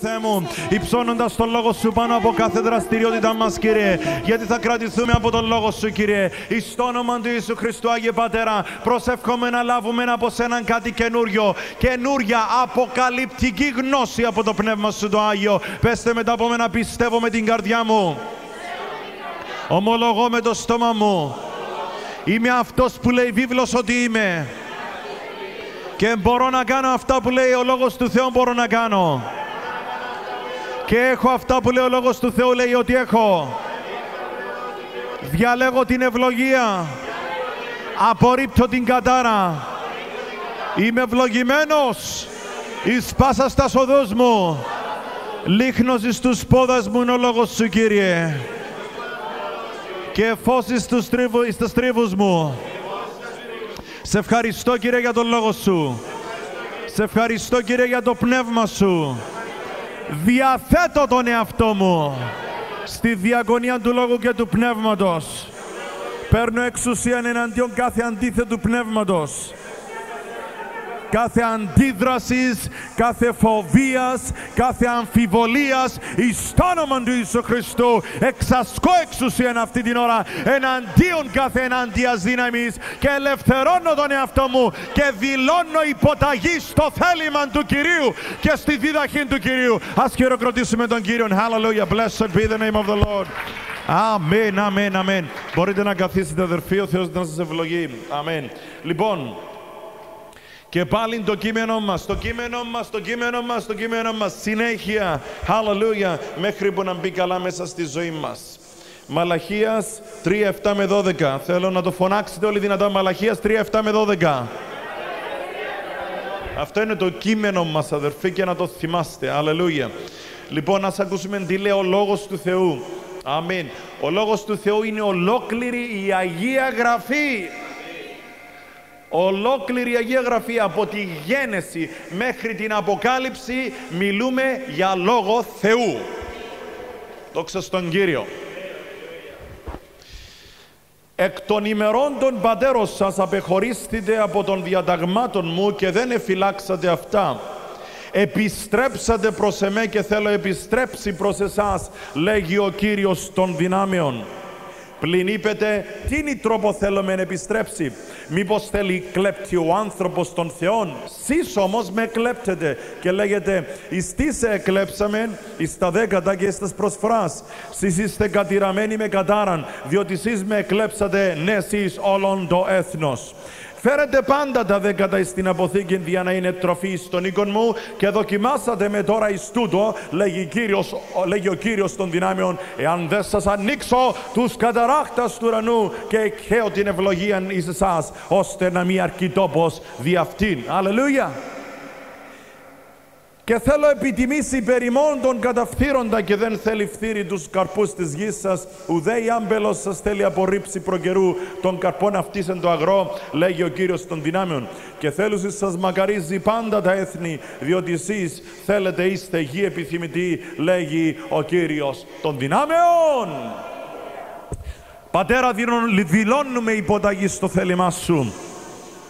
Θεέ μου, υψώνοντας τον λόγο σου πάνω από κάθε δραστηριότητά μας, Κύριε, γιατί θα κρατηθούμε από τον λόγο σου, Κύριε. Εις το όνομα του Ιησού Χριστού, Άγιε Πατέρα, προσεύχομαι να λάβουμε από σέναν κάτι καινούριο, καινούρια αποκαλυπτική γνώση από το πνεύμα σου το Άγιο. Πέστε μετά από μένα, πιστεύω με την καρδιά μου, ομολογώ με το στόμα μου, είμαι αυτός που λέει βίβλος ότι είμαι, και μπορώ να κάνω αυτά που λέει ο λόγος του Θεού, μπορώ να κάνω. Και έχω αυτά που λέει ο λόγος του Θεού, λέει ότι έχω. Διαλέγω την ευλογία, απορρίπτω την κατάρα. Είμαι ευλογημένος εις πάσας στας οδός μου, λίχνος εις τους πόδας μου είναι ο λόγος σου, Κύριε, και φως εις τους τρίβους μου. Σε ευχαριστώ, Κύριε, για τον λόγο σου. Σε ευχαριστώ, Κύριε, για το πνεύμα σου. Διαθέτω τον εαυτό μου στη διακονία του Λόγου και του Πνεύματος. Παίρνω εξουσία εναντίον κάθε αντίθετου πνεύματος, κάθε αντίδρασης, κάθε φοβίας, κάθε αμφιβολίας, εις το όνομα του Ιησού Χριστού. Εξασκώ εξουσίαν αυτή την ώρα εναντίον κάθε ενάντιας δύναμης και ελευθερώνω τον εαυτό μου και δηλώνω υποταγή στο θέλημα του Κυρίου και στη δίδαχή του Κυρίου. Ας χειροκροτήσουμε τον Κύριο. Hallelujah, blessed be the name of the Lord. Amen, amen, amen. Μπορείτε να καθίσετε, αδερφοί, ο Θεός να σας ευλογεί. Amen. Λοιπόν, και πάλι το κείμενό μας, συνέχεια, hallelujah, μέχρι που να μπει καλά μέσα στη ζωή μας. Μαλαχίας 3:7 με 12, θέλω να το φωνάξετε όλοι δυνατά, Μαλαχίας 3:7 με 12. Αυτό είναι το κείμενό μας, αδερφοί, και να το θυμάστε, hallelujah. Λοιπόν, ας ακούσουμε τι λέει ο Λόγος του Θεού, αμήν. Ο Λόγος του Θεού είναι ολόκληρη η Αγία Γραφή. Ολόκληρη η Αγία Γραφή, από τη Γένεση μέχρι την Αποκάλυψη, μιλούμε για Λόγο Θεού. Δόξα στον Κύριο. Εκ των ημερών των πατέρων σας απεχωρίστητε από των διαταγμάτων μου και δεν εφυλάξατε αυτά. Επιστρέψατε προς εμέ και θέλω επιστρέψει προς εσάς, λέγει ο Κύριος των δυνάμεων. Πλην είπετε, τι νητρόπο θέλουμε να επιστρέψει, μήπως θέλει κλέπτη ο άνθρωπος των Θεών, σεις όμως με κλέπτετε και λέγετε, εις τι σε εκλέψαμεν, εις τα δέκατα και εις τας προσφοράς, σεις είστε κατηραμένοι με κατάραν, διότι σεις με εκλέψατε, ναι σεις όλον το έθνος. Φέρετε πάντα τα δέκατα εις την αποθήκη για να είναι τροφή εις τον οίκον μου και δοκιμάσατε με τώρα εις τούτο, λέγει ο Κύριος των δυνάμεων, εάν δεν σας ανοίξω τους καταράχτας του ουρανού και εκχέω την ευλογία εις εσάς, ώστε να μη αρκεί τόπος δι' αυτήν. Αλληλούια! Και θέλω επιτιμήσει περιμόν τον καταφθύροντα και δεν θέλει φθείρι τους καρπούς της γης σας, ουδέ η άμπελος σας θέλει απορρίψει προκαιρού των καρπών αυτής εν το αγρό, λέγει ο Κύριος των δυνάμεων. Και θέλουσις σας μακαρίζει πάντα τα έθνη, διότι εσείς θέλετε είστε γη επιθυμητή, λέγει ο Κύριος των δυνάμεων. Πατέρα, δηλώνουμε υποταγή στο θέλημά σου,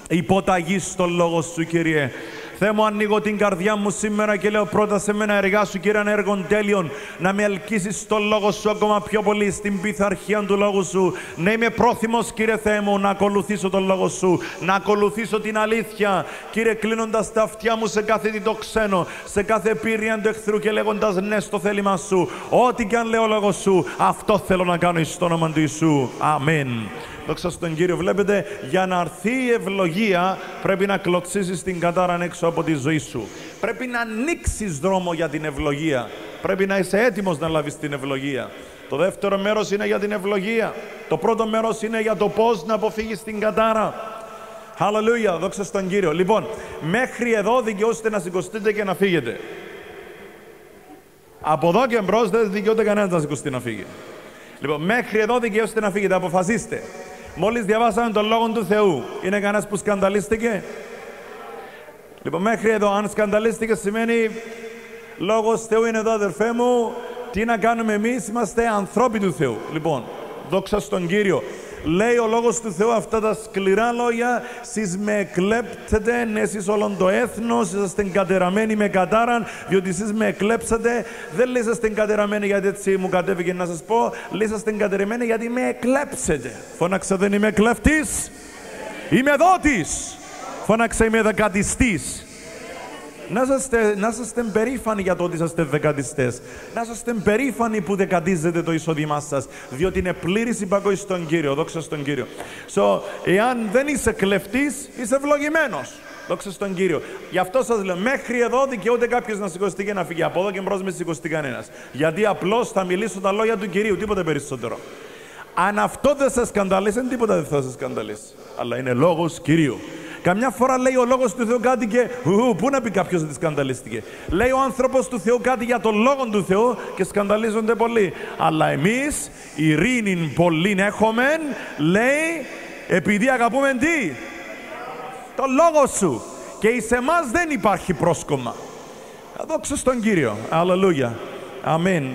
υποταγή στο λόγο σου, Κύριε. Θεέ μου, ανοίγω την καρδιά μου σήμερα και λέω πρώτα σε μένα, εργά σου, Κύριε, ένα έργο τέλειον, να με ελκύσεις τον λόγο σου ακόμα πιο πολύ, στην πειθαρχία του λόγου σου. Να είμαι πρόθυμος, Κύριε Θεέ μου, να ακολουθήσω τον λόγο σου, να ακολουθήσω την αλήθεια. Κύριε, κλείνοντας τα αυτιά μου σε κάθε τι το ξένο, σε κάθε πύρια του εχθρού και λέγοντας ναι στο θέλημά σου. Ό,τι και αν λέω ο λόγος σου, αυτό θέλω να κάνω εις το όνομα του Ιησού. Αμήν. Δόξα στον Κύριο. Βλέπετε, για να αρθεί η ευλογία πρέπει να κλωτσίσεις την κατάραν έξω από τη ζωή σου. Πρέπει να ανοίξεις δρόμο για την ευλογία. Πρέπει να είσαι έτοιμος να λάβεις την ευλογία. Το δεύτερο μέρος είναι για την ευλογία. Το πρώτο μέρος είναι για το πώς να αποφύγεις την κατάρα. Hallelujah, δόξα στον Κύριο. Λοιπόν, μέχρι εδώ δικαιούστε να σηκωστείτε και να φύγετε. Από εδώ και μπρος δεν δικαιούται κανένας να σηκωστεί να φύγει. Λοιπόν, μέχρι εδώ δικαιούστε να φύγετε. Αποφασίστε. Μόλις διαβάσαμε τον Λόγο του Θεού, είναι κανένας που σκανδαλίστηκε? Λοιπόν, μέχρι εδώ. Αν σκανδαλίστηκε σημαίνει Λόγος Θεού είναι εδώ, αδερφέ μου. Τι να κάνουμε εμείς, είμαστε ανθρώποι του Θεού. Λοιπόν, δόξα στον Κύριο. Λέει ο Λόγος του Θεού αυτά τα σκληρά λόγια. Σεις με εκλέπτετε, ναι, σεις όλον το έθνος, είσαστε κατεραμένοι με κατάραν, διότι σεις με εκλέψατε. Δεν λέει είσαστε κατεραμένοι γιατί έτσι μου κατέβηκε να σας πω. Λέει είσαστε κατεραμένοι γιατί με εκλέψετε. Φώναξε, δεν είμαι εκλέφτης, είμαι δότης. Φώναξε, είμαι δεκατιστής. Να είστε περήφανοι για το ότι είσαστε δεκατιστές. Να είστε περήφανοι που δεκατίζετε το εισόδημά σας, διότι είναι πλήρης υπακοή στον Κύριο. Δόξα στον Κύριο. Εάν δεν είσαι κλεφτής, είσαι ευλογημένος. Δόξα στον Κύριο. Γι' αυτό σας λέω, μέχρι εδώ δικαιούται κάποιος να σηκωστεί και να φύγει. Από εδώ και μπρος με σηκωστεί κανένας. Γιατί απλώς θα μιλήσω τα λόγια του Κυρίου, τίποτα περισσότερο. Αν αυτό δεν σας σκανδαλίσει, τίποτα δεν θα σας σκανδαλίσει. Αλλά είναι λόγος Κυρίου. Καμιά φορά λέει ο Λόγος του Θεού κάτι και πού να πει κάποιος ότι σκανδαλίστηκε. Λέει ο άνθρωπος του Θεού κάτι για τον Λόγο του Θεού και σκανδαλίζονται πολλοί. Αλλά εμείς ειρήνην πολλήν έχομεν, λέει, επειδή αγαπούμε τι? Το Λόγο σου. Και εις εμάς δεν υπάρχει πρόσκομα. Δόξα στον Κύριο. Αλληλούια. Αμήν.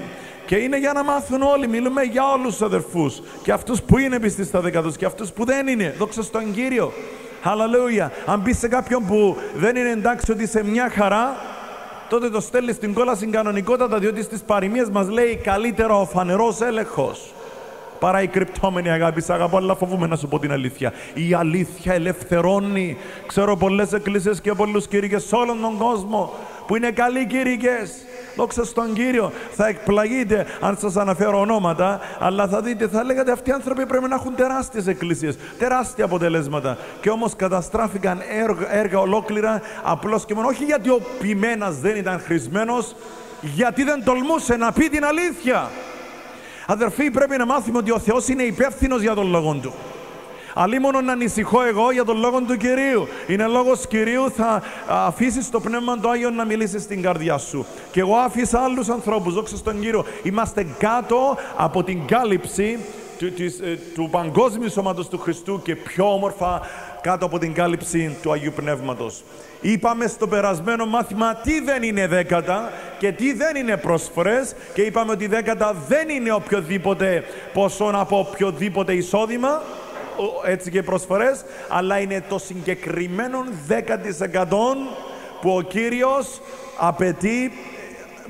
Και είναι για να μάθουν όλοι. Μιλούμε για όλους τους αδερφούς. Και αυτούς που είναι πιστοί στα δέκατος και αυτούς που δεν είναι. Δόξα στον Κύριο. Hallelujah. Αν πεις σε κάποιον που δεν είναι εντάξει ότι είσαι μια χαρά, τότε το στέλνει στην κόλαση κανονικότατα, διότι στις παροιμίες μας λέει καλύτερο ο φανερός έλεγχος παρά η κρυπτόμενη αγάπη. Σ' αγαπώ, αλλά φοβούμαι να σου πω την αλήθεια. Η αλήθεια ελευθερώνει. Ξέρω πολλές εκκλησίες και πολλούς κήρυκες σε όλον τον κόσμο που είναι καλοί κήρυκες. Δόξα στον Κύριο. Θα εκπλαγείτε αν σας αναφέρω ονόματα, αλλά θα δείτε, θα λέγατε αυτοί οι άνθρωποι πρέπει να έχουν τεράστιες εκκλησίες, τεράστια αποτελέσματα. Και όμως καταστράφηκαν έργα ολόκληρα, απλώς και μόνο. Όχι γιατί ο ποιημένας δεν ήταν χρησμένος, γιατί δεν τολμούσε να πει την αλήθεια. Αδερφοί, πρέπει να μάθουμε ότι ο Θεός είναι υπεύθυνος για τον Λόγο Του. Αλλήμωνο να ανησυχώ εγώ για τον Λόγο του Κυρίου. Είναι Λόγος Κυρίου, θα αφήσεις το Πνεύμα του Άγιον να μιλήσει στην καρδιά σου. Και εγώ άφησα άλλους ανθρώπους, δόξα στον Κύριο. Είμαστε κάτω από την κάλυψη του παγκόσμιου σώματος του Χριστού και πιο όμορφα κάτω από την κάλυψη του Αγίου Πνεύματος. Είπαμε στο περασμένο μάθημα τι δεν είναι δέκατα και τι δεν είναι προσφορές και είπαμε ότι δέκατα δεν είναι οποιοδήποτε ποσό από οποιοδήποτε εισόδημα, έτσι και προσφορές, αλλά είναι το συγκεκριμένο 10% που ο Κύριος απαιτεί,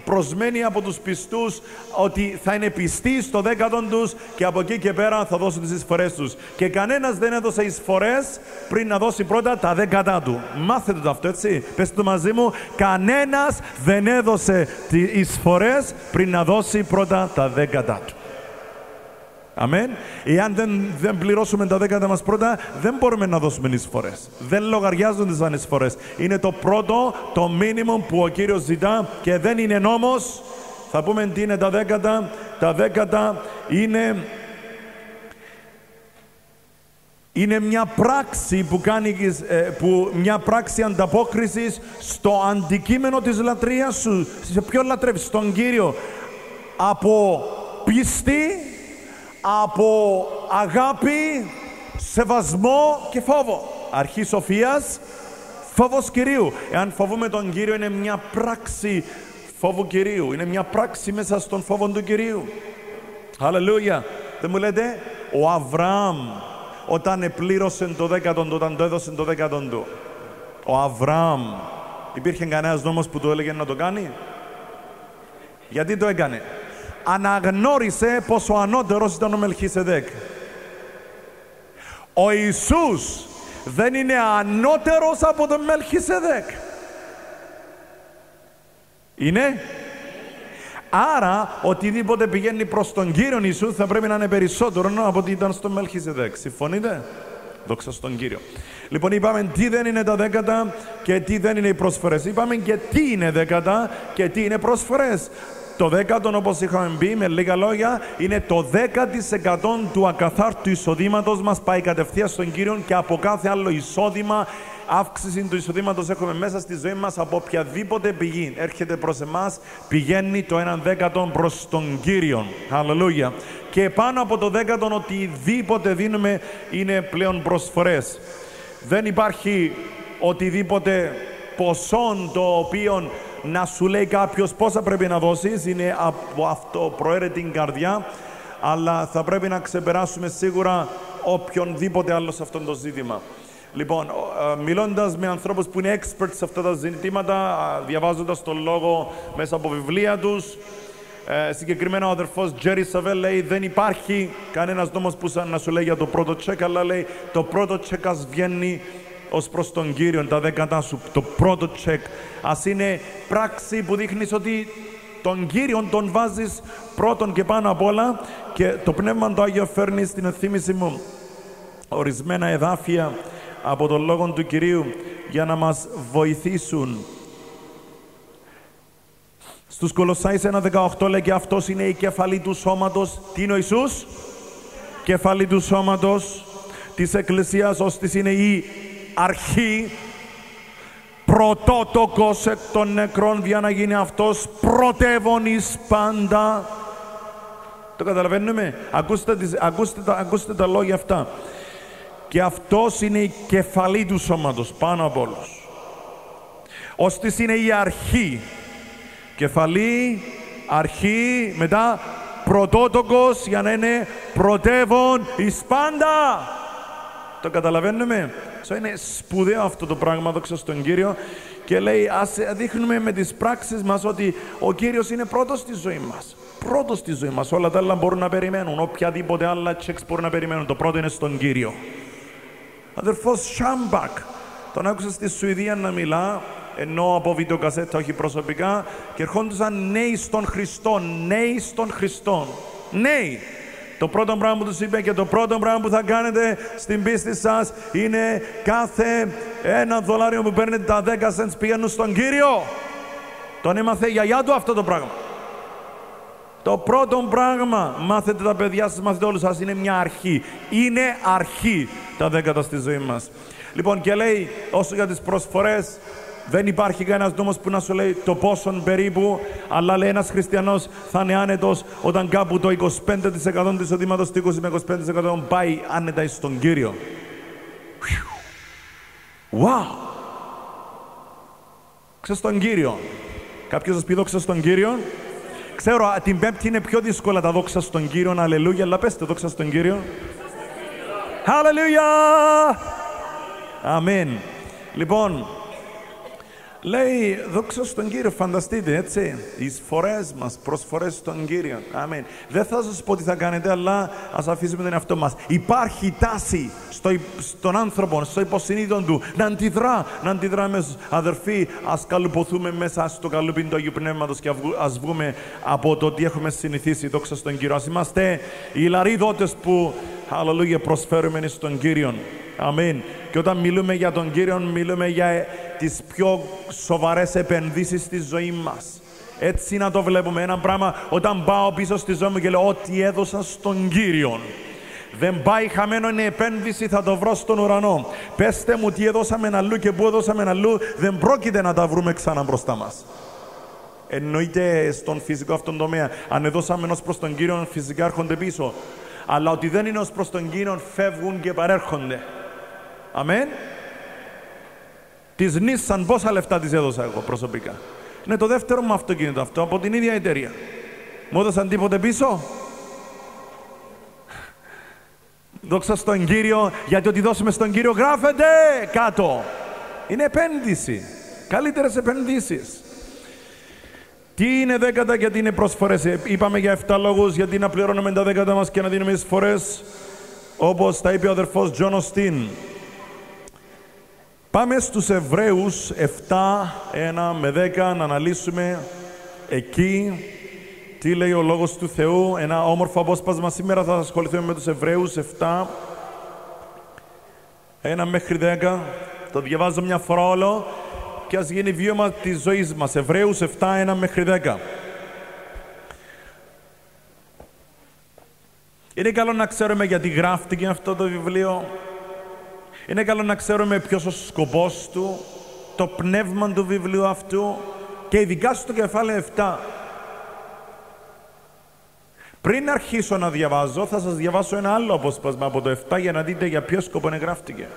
προσμένει από τους πιστούς ότι θα είναι πιστοί στο 10% τους και από εκεί και πέρα θα δώσουν τις εισφορές τους. Και κανένας δεν έδωσε εισφορές πριν να δώσει πρώτα τα 10% του. Μάθετε το αυτό, έτσι, πες το μαζί μου. Κανένας δεν έδωσε τις εισφορές πριν να δώσει πρώτα τα 10% του. Αμήν. Εάν δεν πληρώσουμε τα δέκατα μας πρώτα, δεν μπορούμε να δώσουμε εισφορές. Δεν λογαριάζονται σαν εισφορές. Είναι το πρώτο, το μήνυμο που ο Κύριος ζητά και δεν είναι νόμος. Θα πούμε τι είναι τα δέκατα. Τα δέκατα είναι μια πράξη που κάνει μια πράξη ανταπόκρισης στο αντικείμενο της λατρείας σου. Σε ποιον λατρεύεις? Στον Κύριο. Από πίστη, από αγάπη, σεβασμό και φόβο. Αρχή σοφίας, φόβος Κυρίου. Εάν φοβούμε τον Κύριο, είναι μια πράξη φόβου Κυρίου. Είναι μια πράξη μέσα στον φόβο του Κυρίου. Αλληλούια. Δεν μου λέτε, ο Αβραάμ όταν επλήρωσε το δέκατον του, όταν το έδωσε το δέκατον του, ο Αβραάμ, υπήρχε κανένας νόμος που του έλεγε να το κάνει? Γιατί το έκανε? Αναγνώρισε πως ο ανώτερος ήταν ο Μελχισεδέκ. Ο Ιησούς δεν είναι ανώτερος από τον Μελχισεδέκ. Είναι. Άρα οτιδήποτε πηγαίνει προς τον Κύριο Ιησού θα πρέπει να είναι περισσότερο από ότι ήταν στον Μελχισεδέκ. Συμφωνείτε? Δόξα στον Κύριο. Λοιπόν, είπαμε τι δεν είναι τα δέκατα και τι δεν είναι οι προσφορές. Είπαμε και τι είναι δέκατα και τι είναι προσφορές. Το δέκατον, όπως είχαμε πει με λίγα λόγια, είναι το 10% του ακαθάρτου εισοδήματος μας, πάει κατευθείαν στον Κύριο και από κάθε άλλο εισόδημα, αύξηση του εισοδήματος έχουμε μέσα στη ζωή μας από οποιαδήποτε πηγή. Έρχεται προς εμάς, πηγαίνει το 1/10 προς τον Κύριο. Αλληλούια. Και πάνω από το 10% οτιδήποτε δίνουμε είναι πλέον προσφορές. Δεν υπάρχει οτιδήποτε ποσόν το οποίο να σου λέει κάποιος πόσα πρέπει να δώσεις, είναι από αυτό προαίρετη καρδιά, αλλά θα πρέπει να ξεπεράσουμε σίγουρα οποιονδήποτε άλλο σε αυτό το ζήτημα. Λοιπόν, μιλώντας με ανθρώπους που είναι experts σε αυτά τα ζητήματα, διαβάζοντας τον λόγο μέσα από βιβλία τους, συγκεκριμένα ο αδερφός Τζέρι Σαβέλ λέει δεν υπάρχει κανένας νόμος που να σου λέει για το πρώτο τσέκ, αλλά λέει το πρώτο τσέκ ας βγαίνει ως προς τον Κύριο, τα δέκατά σου, το πρώτο τσέκ. Ας είναι πράξη που δείχνεις ότι τον Κύριο τον βάζεις πρώτον και πάνω απ' όλα, και το Πνεύμα το Άγιο φέρνει στην ενθύμηση μου ορισμένα εδάφια από τον Λόγο του Κυρίου για να μας βοηθήσουν. Στους Κολοσσάης 1:18 λέει και αυτός είναι η κεφαλή του σώματος. Τι είναι ο Ιησούς? Κεφαλή του σώματος της Εκκλησίας, ώστις είναι η αρχή, πρωτότοκος εκ των νεκρών, για να γίνει αυτός πρωτεύων εις πάντα. Το καταλαβαίνουμε? Ακούστε τα λόγια αυτά. Και αυτός είναι η κεφαλή του σώματος, πάνω από όλους. Ώστις είναι η αρχή. Κεφαλή, αρχή, μετά πρωτότοκος, για να είναι πρωτεύων εις πάντα. Το καταλαβαίνουμε? Είναι σπουδαίο αυτό το πράγμα, δόξα στον Κύριο. Και λέει, ας δείχνουμε με τις πράξεις μας ότι ο Κύριος είναι πρώτος στη ζωή μας. Πρώτος στη ζωή μας. Όλα τα άλλα μπορούν να περιμένουν. Οποιαδήποτε άλλα checks μπορούν να περιμένουν. Το πρώτο είναι στον Κύριο. Αδερφός Σάμπακ, τον άκουσα στη Σουηδία να μιλά, ενώ από βιντεοκασέτα, όχι προσωπικά, και ερχόντουσαν νέοι στον Χριστό. Νέοι στον Χριστό. Νέοι. Το πρώτο πράγμα που τους είπε και το πρώτο πράγμα που θα κάνετε στην πίστη σας είναι κάθε $1 που παίρνετε, τα 10 cents πηγαίνουν στον Κύριο. Τον έμαθε η γιαγιά του αυτό το πράγμα. Το πρώτο πράγμα, μάθετε τα παιδιά σας, μάθετε όλους σας, είναι μια αρχή. Είναι αρχή τα 10 στη ζωή μας. Λοιπόν, και λέει, όσο για τις προσφορές, δεν υπάρχει κανένας νόμος που να σου λέει το πόσον περίπου, αλλά λέει ένας χριστιανός θα είναι άνετος όταν κάπου το 25% της εισοδήματος, το 20 με 25% πάει άνετα εις τον Κύριο. Wow! Ξέρεις τον Κύριο. Κάποιος σας πει δόξα στον Κύριο. Ξέρω, την Πέμπτη είναι πιο δύσκολα τα δόξα στον Κύριο, αλληλούια, αλλά πέστε δόξα στον Κύριο. Αλληλούια! Αμήν. Λοιπόν, λέει, δόξα στον Κύριο, φανταστείτε, έτσι, τις φορές μας, προσφορές στον Κύριο. Αμήν. Δεν θα σας πω τι θα κάνετε, αλλά ας αφήσουμε τον εαυτό μας. Υπάρχει τάση στον άνθρωπο, στο υποσυνείδητο του, να αντιδρά, αμέσως. Αδερφοί, ας καλουποθούμε μέσα στο καλούπι του Αγίου Πνεύματος και ας βγούμε από το ότι έχουμε συνηθίσει, δόξα στον Κύριο. Ας είμαστε οι λαρίδωτες που, αλληλούια, προσφέρουμε στον Κύριο. Αμήν. Και όταν μιλούμε για τον Κύριο, μιλούμε για τις πιο σοβαρές επενδύσεις στη ζωή μας. Έτσι να το βλέπουμε. Ένα πράγμα, όταν πάω πίσω στη ζωή μου και λέω ότι έδωσα στον Κύριο, δεν πάει χαμένο, είναι επένδυση, θα το βρω στον ουρανό. Πέστε μου τι έδωσαμε αλλού και πού έδωσαμε αλλού, δεν πρόκειται να τα βρούμε ξανά μπροστά μας. Εννοείται στον φυσικό αυτόν τομέα. Αν έδωσαμε ενός προς τον Κύριο, φυσικά έρχονται πίσω. Αλλά ότι δεν είναι ως προς τον Κύριο, φεύγουν και παρέρχονται. Αμήν. Της Nissan πόσα λεφτά της έδωσα εγώ προσωπικά? Είναι το δεύτερο μου αυτοκίνητο αυτό, από την ίδια εταιρεία. Μου έδωσαν τίποτε πίσω? Δόξα στον Κύριο, γιατί ό,τι δώσουμε στον Κύριο γράφεται κάτω. Είναι επένδυση. Καλύτερες επενδύσεις. Τι είναι δέκατα και τι είναι προσφορές? Είπαμε για 7 λόγους γιατί να πληρώνουμε τα δέκατα μας και να δίνουμε τις φορές, όπως τα είπε ο αδερφός Τζον Οστίν. Πάμε στους Εβραίους 7:1-10 να αναλύσουμε εκεί τι λέει ο Λόγος του Θεού. Ένα όμορφο απόσπασμα. Σήμερα θα ασχοληθούμε με τους Εβραίους 7:1-10. Το διαβάζω μια φορά όλο και ας γίνει βίωμα της ζωής μας. Εβραίους 7:1-10. Είναι καλό να ξέρουμε γιατί γράφτηκε αυτό το βιβλίο. Είναι καλό να ξέρουμε ποιος ο σκοπός του, το πνεύμα του βιβλίου αυτού και ειδικά στο κεφάλαιο 7. Πριν αρχίσω να διαβάζω, θα σας διαβάσω ένα άλλο απόσπασμα από το 7 για να δείτε για ποιο σκοπό γράφτηκε.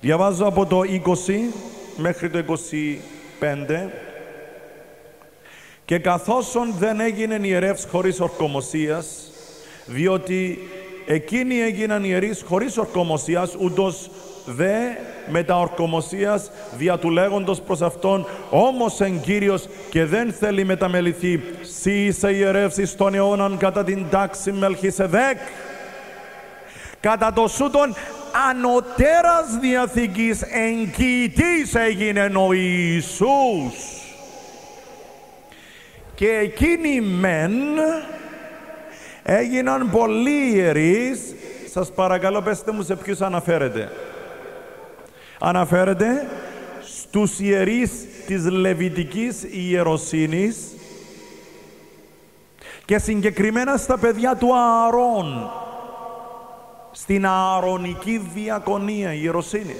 Διαβάζω από το 20 μέχρι το 25. Και καθώς δεν έγινε ιερεύς χωρίς ορκωμοσίας, διότι εκείνοι έγιναν ιερείς χωρίς ορκωμοσίας, ούτως δε μετά ορκωμοσίας δια του λέγοντος προς αυτόν, όμως εν Κύριος και δεν θέλει μεταμεληθεί. Συ είσαι ιερεύσης των αιώναν κατά την τάξη Μελχισεδέκ, κατά το σούτον ανωτέρας διαθήκης εγκυητής έγινε ο Ιησούς. Και εκείνοι μεν έγιναν πολλοί ιερείς. Σας παρακαλώ πέστε μου σε ποιους αναφέρεται. Αναφέρεται στους ιερείς της Λεβιτικής ιεροσύνης και συγκεκριμένα στα παιδιά του Ααρών, στην ααρωνική διακονία, η ιεροσύνη,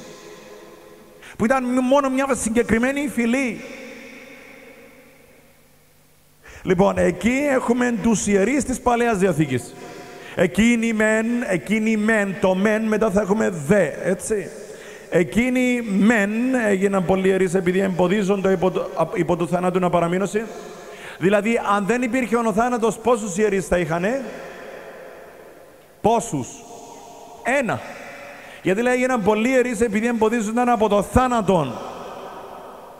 που ήταν μόνο μια συγκεκριμένη φυλή. Λοιπόν, εκεί έχουμε τους ιερείς της Παλαιάς Διαθήκης. Εκείνοι μεν, το μεν μετά θα έχουμε δε, έτσι. Εκείνοι μεν έγιναν πολλοί ιερείς επειδή εμποδίζονται υπό του θανάτου να παραμείνωση. Δηλαδή, αν δεν υπήρχε ο θάνατος, πόσους ιερείς θα είχανε? Πόσους? Ένα. Γιατί λέει έγιναν πολλοί ιερείς επειδή εμποδίζονταν από το θάνατον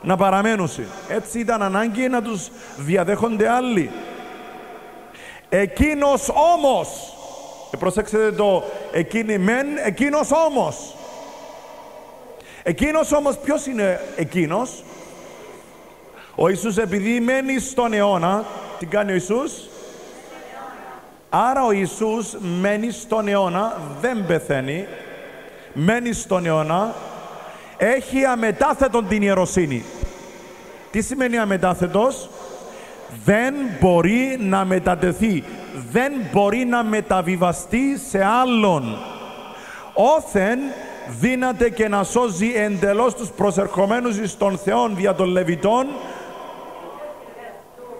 να παραμένουσι. Έτσι ήταν ανάγκη να τους διαδέχονται άλλοι. Εκείνος όμως, προσέξτε το, εκείνοι μεν, εκείνος όμως. Εκείνος όμως, ποιος είναι εκείνος? Ο Ιησούς, επειδή μένει στον αιώνα. Τι κάνει ο Ιησούς? Άρα ο Ιησούς μένει στον αιώνα, δεν πεθαίνει, μένει στον αιώνα, έχει αμετάθετον την ιεροσύνη. Τι σημαίνει αμετάθετος? Δεν μπορεί να μετατεθεί, δεν μπορεί να μεταβιβαστεί σε άλλον. Όθεν δύναται και να σώζει εντελώς τους προσερχομένους εις τον Θεόν δια των Λεβιτών.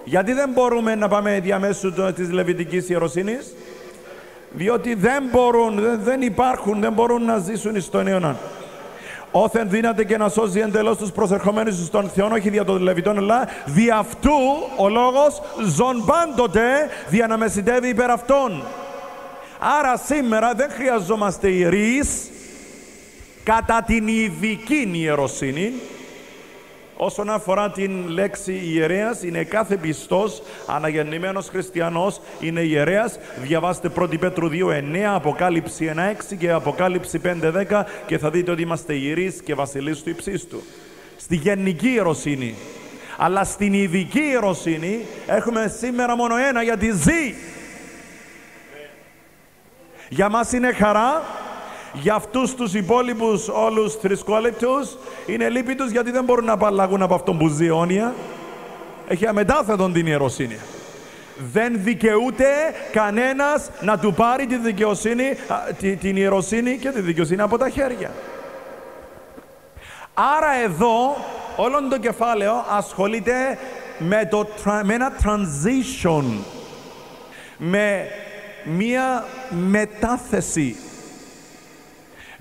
Γιατί δεν μπορούμε να πάμε διαμέσου της Λεβιτικής ιεροσύνης? Διότι δεν μπορούν, δεν υπάρχουν, δεν μπορούν να ζήσουν εις τον αιώνα. Όθεν δύναται και να σώζει εντελώς τους προσερχομένους εις τον Θεόν, όχι δια των Λεβιτών, αλλά δι' αυτού ο λόγος ζων πάντοτε δια να μεσητεύει υπέρ αυτών. Άρα σήμερα δεν χρειαζόμαστε ιερείς κατά την ειδική ιεροσύνη. Όσον αφορά την λέξη ιερέας, είναι κάθε πιστός, αναγεννημένος χριστιανός, είναι ιερέας. Διαβάστε 1η Πέτρου 2:9, Αποκάλυψη 1:6 και Αποκάλυψη 5:10 και θα δείτε ότι είμαστε ιερείς και βασιλείς του υψίστου. Στη γενική ιεροσύνη. Αλλά στην ειδική ιεροσύνη έχουμε σήμερα μόνο ένα, γιατί ζει. Για μας είναι χαρά. Για αυτούς τους υπόλοιπους όλους θρησκόληπτους είναι λύπη τους, γιατί δεν μπορούν να απαλλαγούν από αυτόν που ζει αιώνια. Έχει αμετάθετον την ιεροσύνη. Δεν δικαιούται κανένας να του πάρει τη δικαιοσύνη, την ιεροσύνη και τη δικαιοσύνη από τα χέρια. Άρα εδώ όλο το κεφάλαιο ασχολείται με ένα transition, με μία μετάθεση,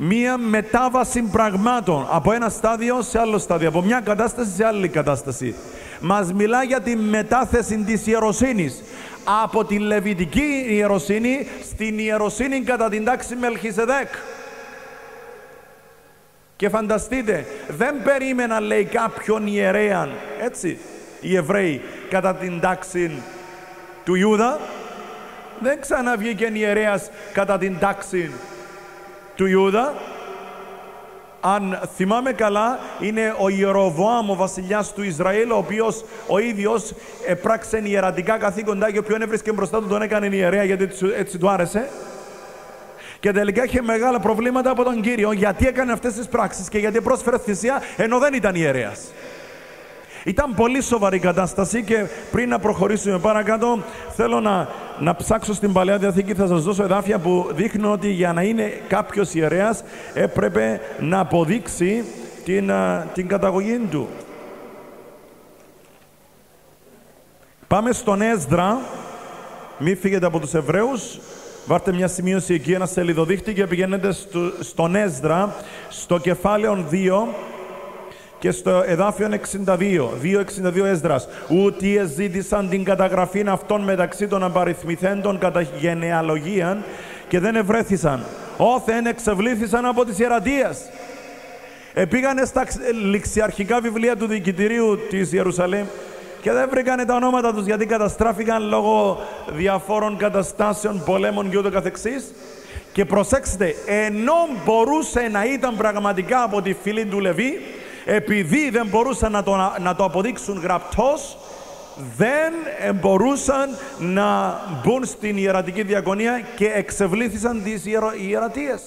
μία μετάβαση πραγμάτων από ένα στάδιο σε άλλο στάδιο, από μια κατάσταση σε άλλη κατάσταση. Μας μιλά για τη μετάθεση της ιεροσύνης από τη Λεβιτική ιεροσύνη στην ιεροσύνη κατά την τάξη Μελχισεδέκ. Και φανταστείτε, δεν περίμενα, λέει, κάποιον ιερέαν, έτσι, οι Εβραίοι, κατά την τάξη του Ιούδα. Δεν ξαναβγήκε ιερέας κατά την τάξη του Ιούδα. Αν θυμάμαι καλά, είναι ο Ιεροβοάμ, ο βασιλιάς του Ισραήλ, ο οποίος ο ίδιος επράξε ιερατικά καθήκοντα και όποιον έβρισκε μπροστά του τον έκανε ιερέα, γιατί έτσι του άρεσε. Και τελικά είχε μεγάλα προβλήματα από τον Κύριο, γιατί έκανε αυτές τις πράξεις και γιατί πρόσφερε θυσία ενώ δεν ήταν ιερέας. Ήταν πολύ σοβαρή κατάσταση. Και πριν να προχωρήσουμε παρακάτω, θέλω να ψάξω στην Παλαιά Διαθήκη. Θα σας δώσω εδάφια που δείχνουν ότι για να είναι κάποιος ιερέας έπρεπε να αποδείξει την καταγωγή του. Πάμε στον Έσδρα. Μην φύγετε από τους Εβραίους. Βάρτε μια σημείωση εκεί, ένα σελιδοδείχτη, και πηγαίνετε στον Έσδρα, στο κεφάλαιο 2 και στο εδάφιο 2.62 Έσδρας, «Ούτι εζήτησαν την καταγραφήν αυτών μεταξύ των απαριθμηθέντων κατά γενεαλογίαν και δεν ευρέθησαν, όθεν εξευλήθησαν από τις ιερατείες». Επήγανε στα ληξιαρχικά βιβλία του Διοικητηρίου της Ιερουσαλήμ και δεν βρήκανε τα ονόματα τους, γιατί καταστράφηκαν λόγω διαφόρων καταστάσεων, πολέμων και ούτω καθεξής. Και προσέξτε, ενώ μπορούσε να ήταν πραγματικά από τη φυλή του Λεβί, επειδή δεν μπορούσαν να το αποδείξουν γραπτός, δεν μπορούσαν να μπουν στην ιερατική διακονία και εξευλήθησαν τις ιερατείες.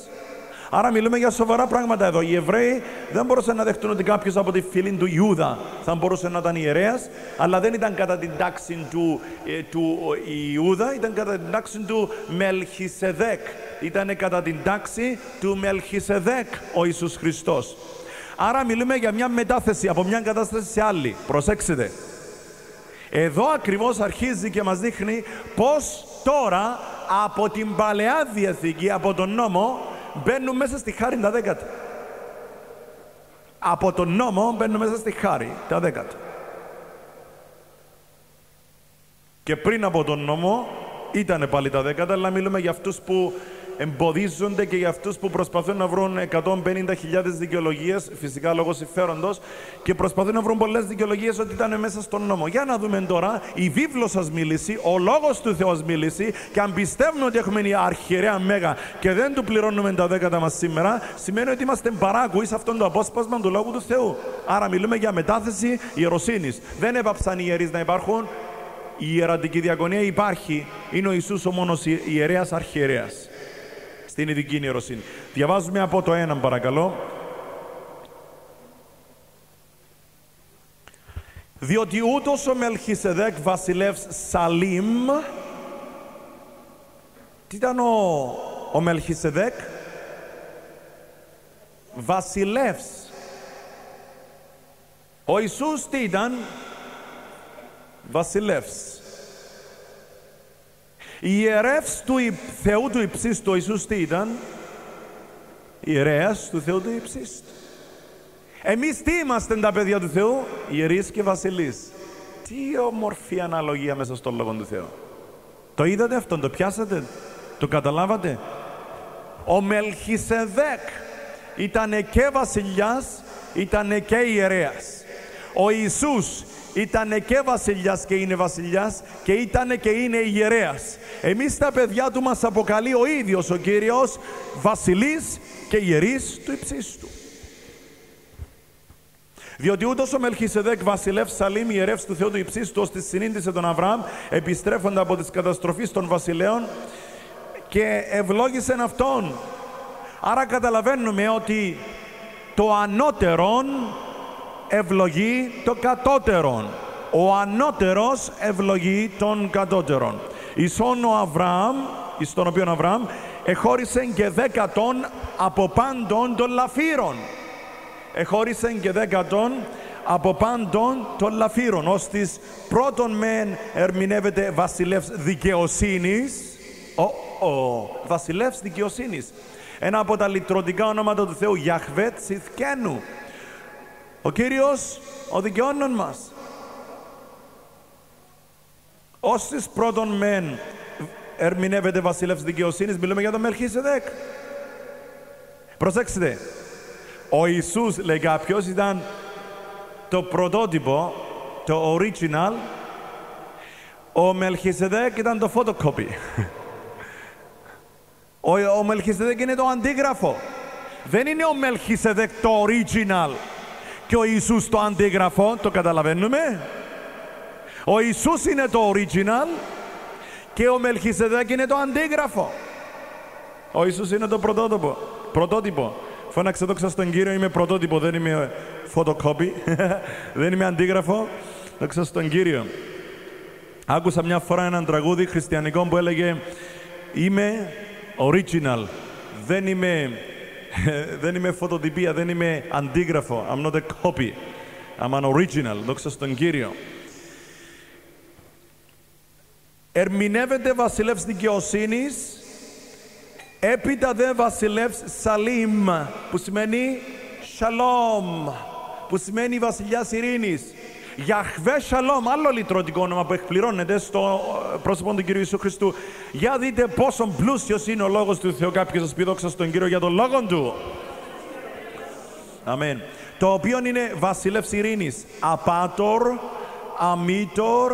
Άρα μιλούμε για σοβαρά πράγματα εδώ. Οι Εβραίοι δεν μπορούσαν να δεχτούν ότι κάποιος από τη φυλή του Ιούδα θα μπορούσε να ήταν ιερέας, αλλά δεν ήταν κατά την τάξη του Ιούδα, ήταν κατά την τάξη του Μελχισεδέκ. Ήταν κατά την τάξη του Μελχισεδέκ ο Ιησούς Χριστός. Άρα μιλούμε για μια μετάθεση από μια κατάσταση σε άλλη. Προσέξτε. Εδώ ακριβώς αρχίζει και μας δείχνει πώς τώρα από την Παλαιά Διαθήκη, από τον νόμο, μπαίνουν μέσα στη χάρη τα δέκατα. Από τον νόμο μπαίνουν μέσα στη χάρη τα δέκατα. Και πριν από τον νόμο ήταν πάλι τα δέκατα, αλλά μιλούμε για αυτούς που εμποδίζονται και για αυτούς που προσπαθούν να βρουν 150.000 δικαιολογίες, φυσικά λόγω συμφέροντος, και προσπαθούν να βρουν πολλές δικαιολογίες ότι ήταν μέσα στον νόμο. Για να δούμε τώρα, η βίβλος σας μιλήσει, ο λόγος του Θεού σας μιλήσει, και αν πιστεύουμε ότι έχουμε αρχιερέα μέγα και δεν του πληρώνουμε τα δέκατα μας σήμερα, σημαίνει ότι είμαστε παράκουοι σε αυτόν το απόσπασμα του λόγου του Θεού. Άρα μιλούμε για μετάθεση ιεροσύνης. Δεν έπαψαν οι ιερείς να υπάρχουν. Η ιερατική διακονία υπάρχει. Είναι ο Ιησούς ο μόνος ιερέας αρχιερέας στην ειδική ιεροσύνη. Διαβάζουμε από το 1, παρακαλώ. «Διότι ούτως ο Μελχισεδέκ βασιλεύς Σαλίμ». Τι ήταν ο Μελχισεδέκ? Βασιλεύς. Ο Ιησούς τι ήταν? Βασιλεύς. Η ιερεύς του Θεού του Υψίστου, ο Ιησούς τι ήταν? Ιερέας του Θεού του Υψίστου. Εμείς τι είμαστε τα παιδιά του Θεού? Ιερείς και βασιλείς. Τι όμορφη αναλογία μέσα στον λόγο του Θεού. Το είδατε αυτόν, το πιάσατε, το καταλάβατε? Ο Μελχισεδέκ ήταν και βασιλιάς, ήταν και ιερέας. Ο Ιησούς ήτανε και βασιλιάς και είναι βασιλιάς, και ήτανε και είναι ιερέας. Εμείς τα παιδιά του μας αποκαλεί ο ίδιος ο Κύριος βασιλείς και ιερείς του Υψίστου. «Διότι ούτως ο Μελχισεδέκ βασιλεύς Σαλίμ, ιερεύς του Θεού του Υψίστου, ώστε συνήντησε τον Αβραάμ, επιστρέφοντα από τις καταστροφές των βασιλέων, και ευλόγησεν αυτόν». Άρα καταλαβαίνουμε ότι το ανώτερον ευλογεί το κατώτερον. Ο ανώτερος ευλογεί τον κατώτερον. Ισόν ο Αβραάμ, εις τον οποίον Αβραάμ εχώρισεν και δέκατον από πάντων των λαφύρων. Εχώρισεν και δέκατον από πάντων των λαφύρων. Ως της πρώτον μεν ερμηνεύεται βασιλεύς δικαιοσύνης. Βασιλεύς δικαιοσύνης. Ένα από τα λυτρωτικά ονόματα του Θεού, Γιαχβέτ Σιθκένου. Ο Κύριος ο δικαιώνων μας. Όσης πρώτον μεν ερμηνεύεται βασιλεύς δικαιοσύνης, μιλούμε για τον Μελχισεδέκ. Προσέξτε, ο Ιησούς, λέει κάποιος, ήταν το πρωτότυπο, το original. Ο Μελχισεδέκ ήταν το photocopy. Ο Μελχισεδέκ είναι το αντίγραφο. Δεν είναι ο Μελχισεδέκ το original και ο Ιησούς το αντίγραφο, το καταλαβαίνουμε? Ο Ιησούς είναι το original και ο Μελχισεδέκ είναι το αντίγραφο. Ο Ιησούς είναι το πρωτότυπο. Φώναξε δόξα στον Κύριο, είμαι πρωτότυπο, δεν είμαι photocopy, δεν είμαι αντίγραφο. Δόξα στον Κύριο. Άκουσα μια φορά έναν τραγούδι χριστιανικό που έλεγε «Είμαι original, δεν είμαι φωτοτυπία, δεν είμαι αντίγραφο. I'm not a copy. I'm an original. Δόξα στον Κύριο. Ερμηνεύεται βασιλεύς δικαιοσύνης, έπειτα δε βασιλεύς Σαλίμ, που σημαίνει Shalom. που σημαίνει βασιλιάς ειρήνης. Γιαχβέ Σαλόμ, άλλο λυτρωτικό όνομα που εκπληρώνεται στο πρόσωπο του Κύριου Ιησού Χριστού. Για δείτε πόσο πλούσιος είναι ο λόγος του Θεού. Κάποιος σας πει δόξα στον Κύριο για τον λόγο του. Αμήν. Το οποίο είναι βασίλευς ειρήνης. Απάτορ, αμήτορ,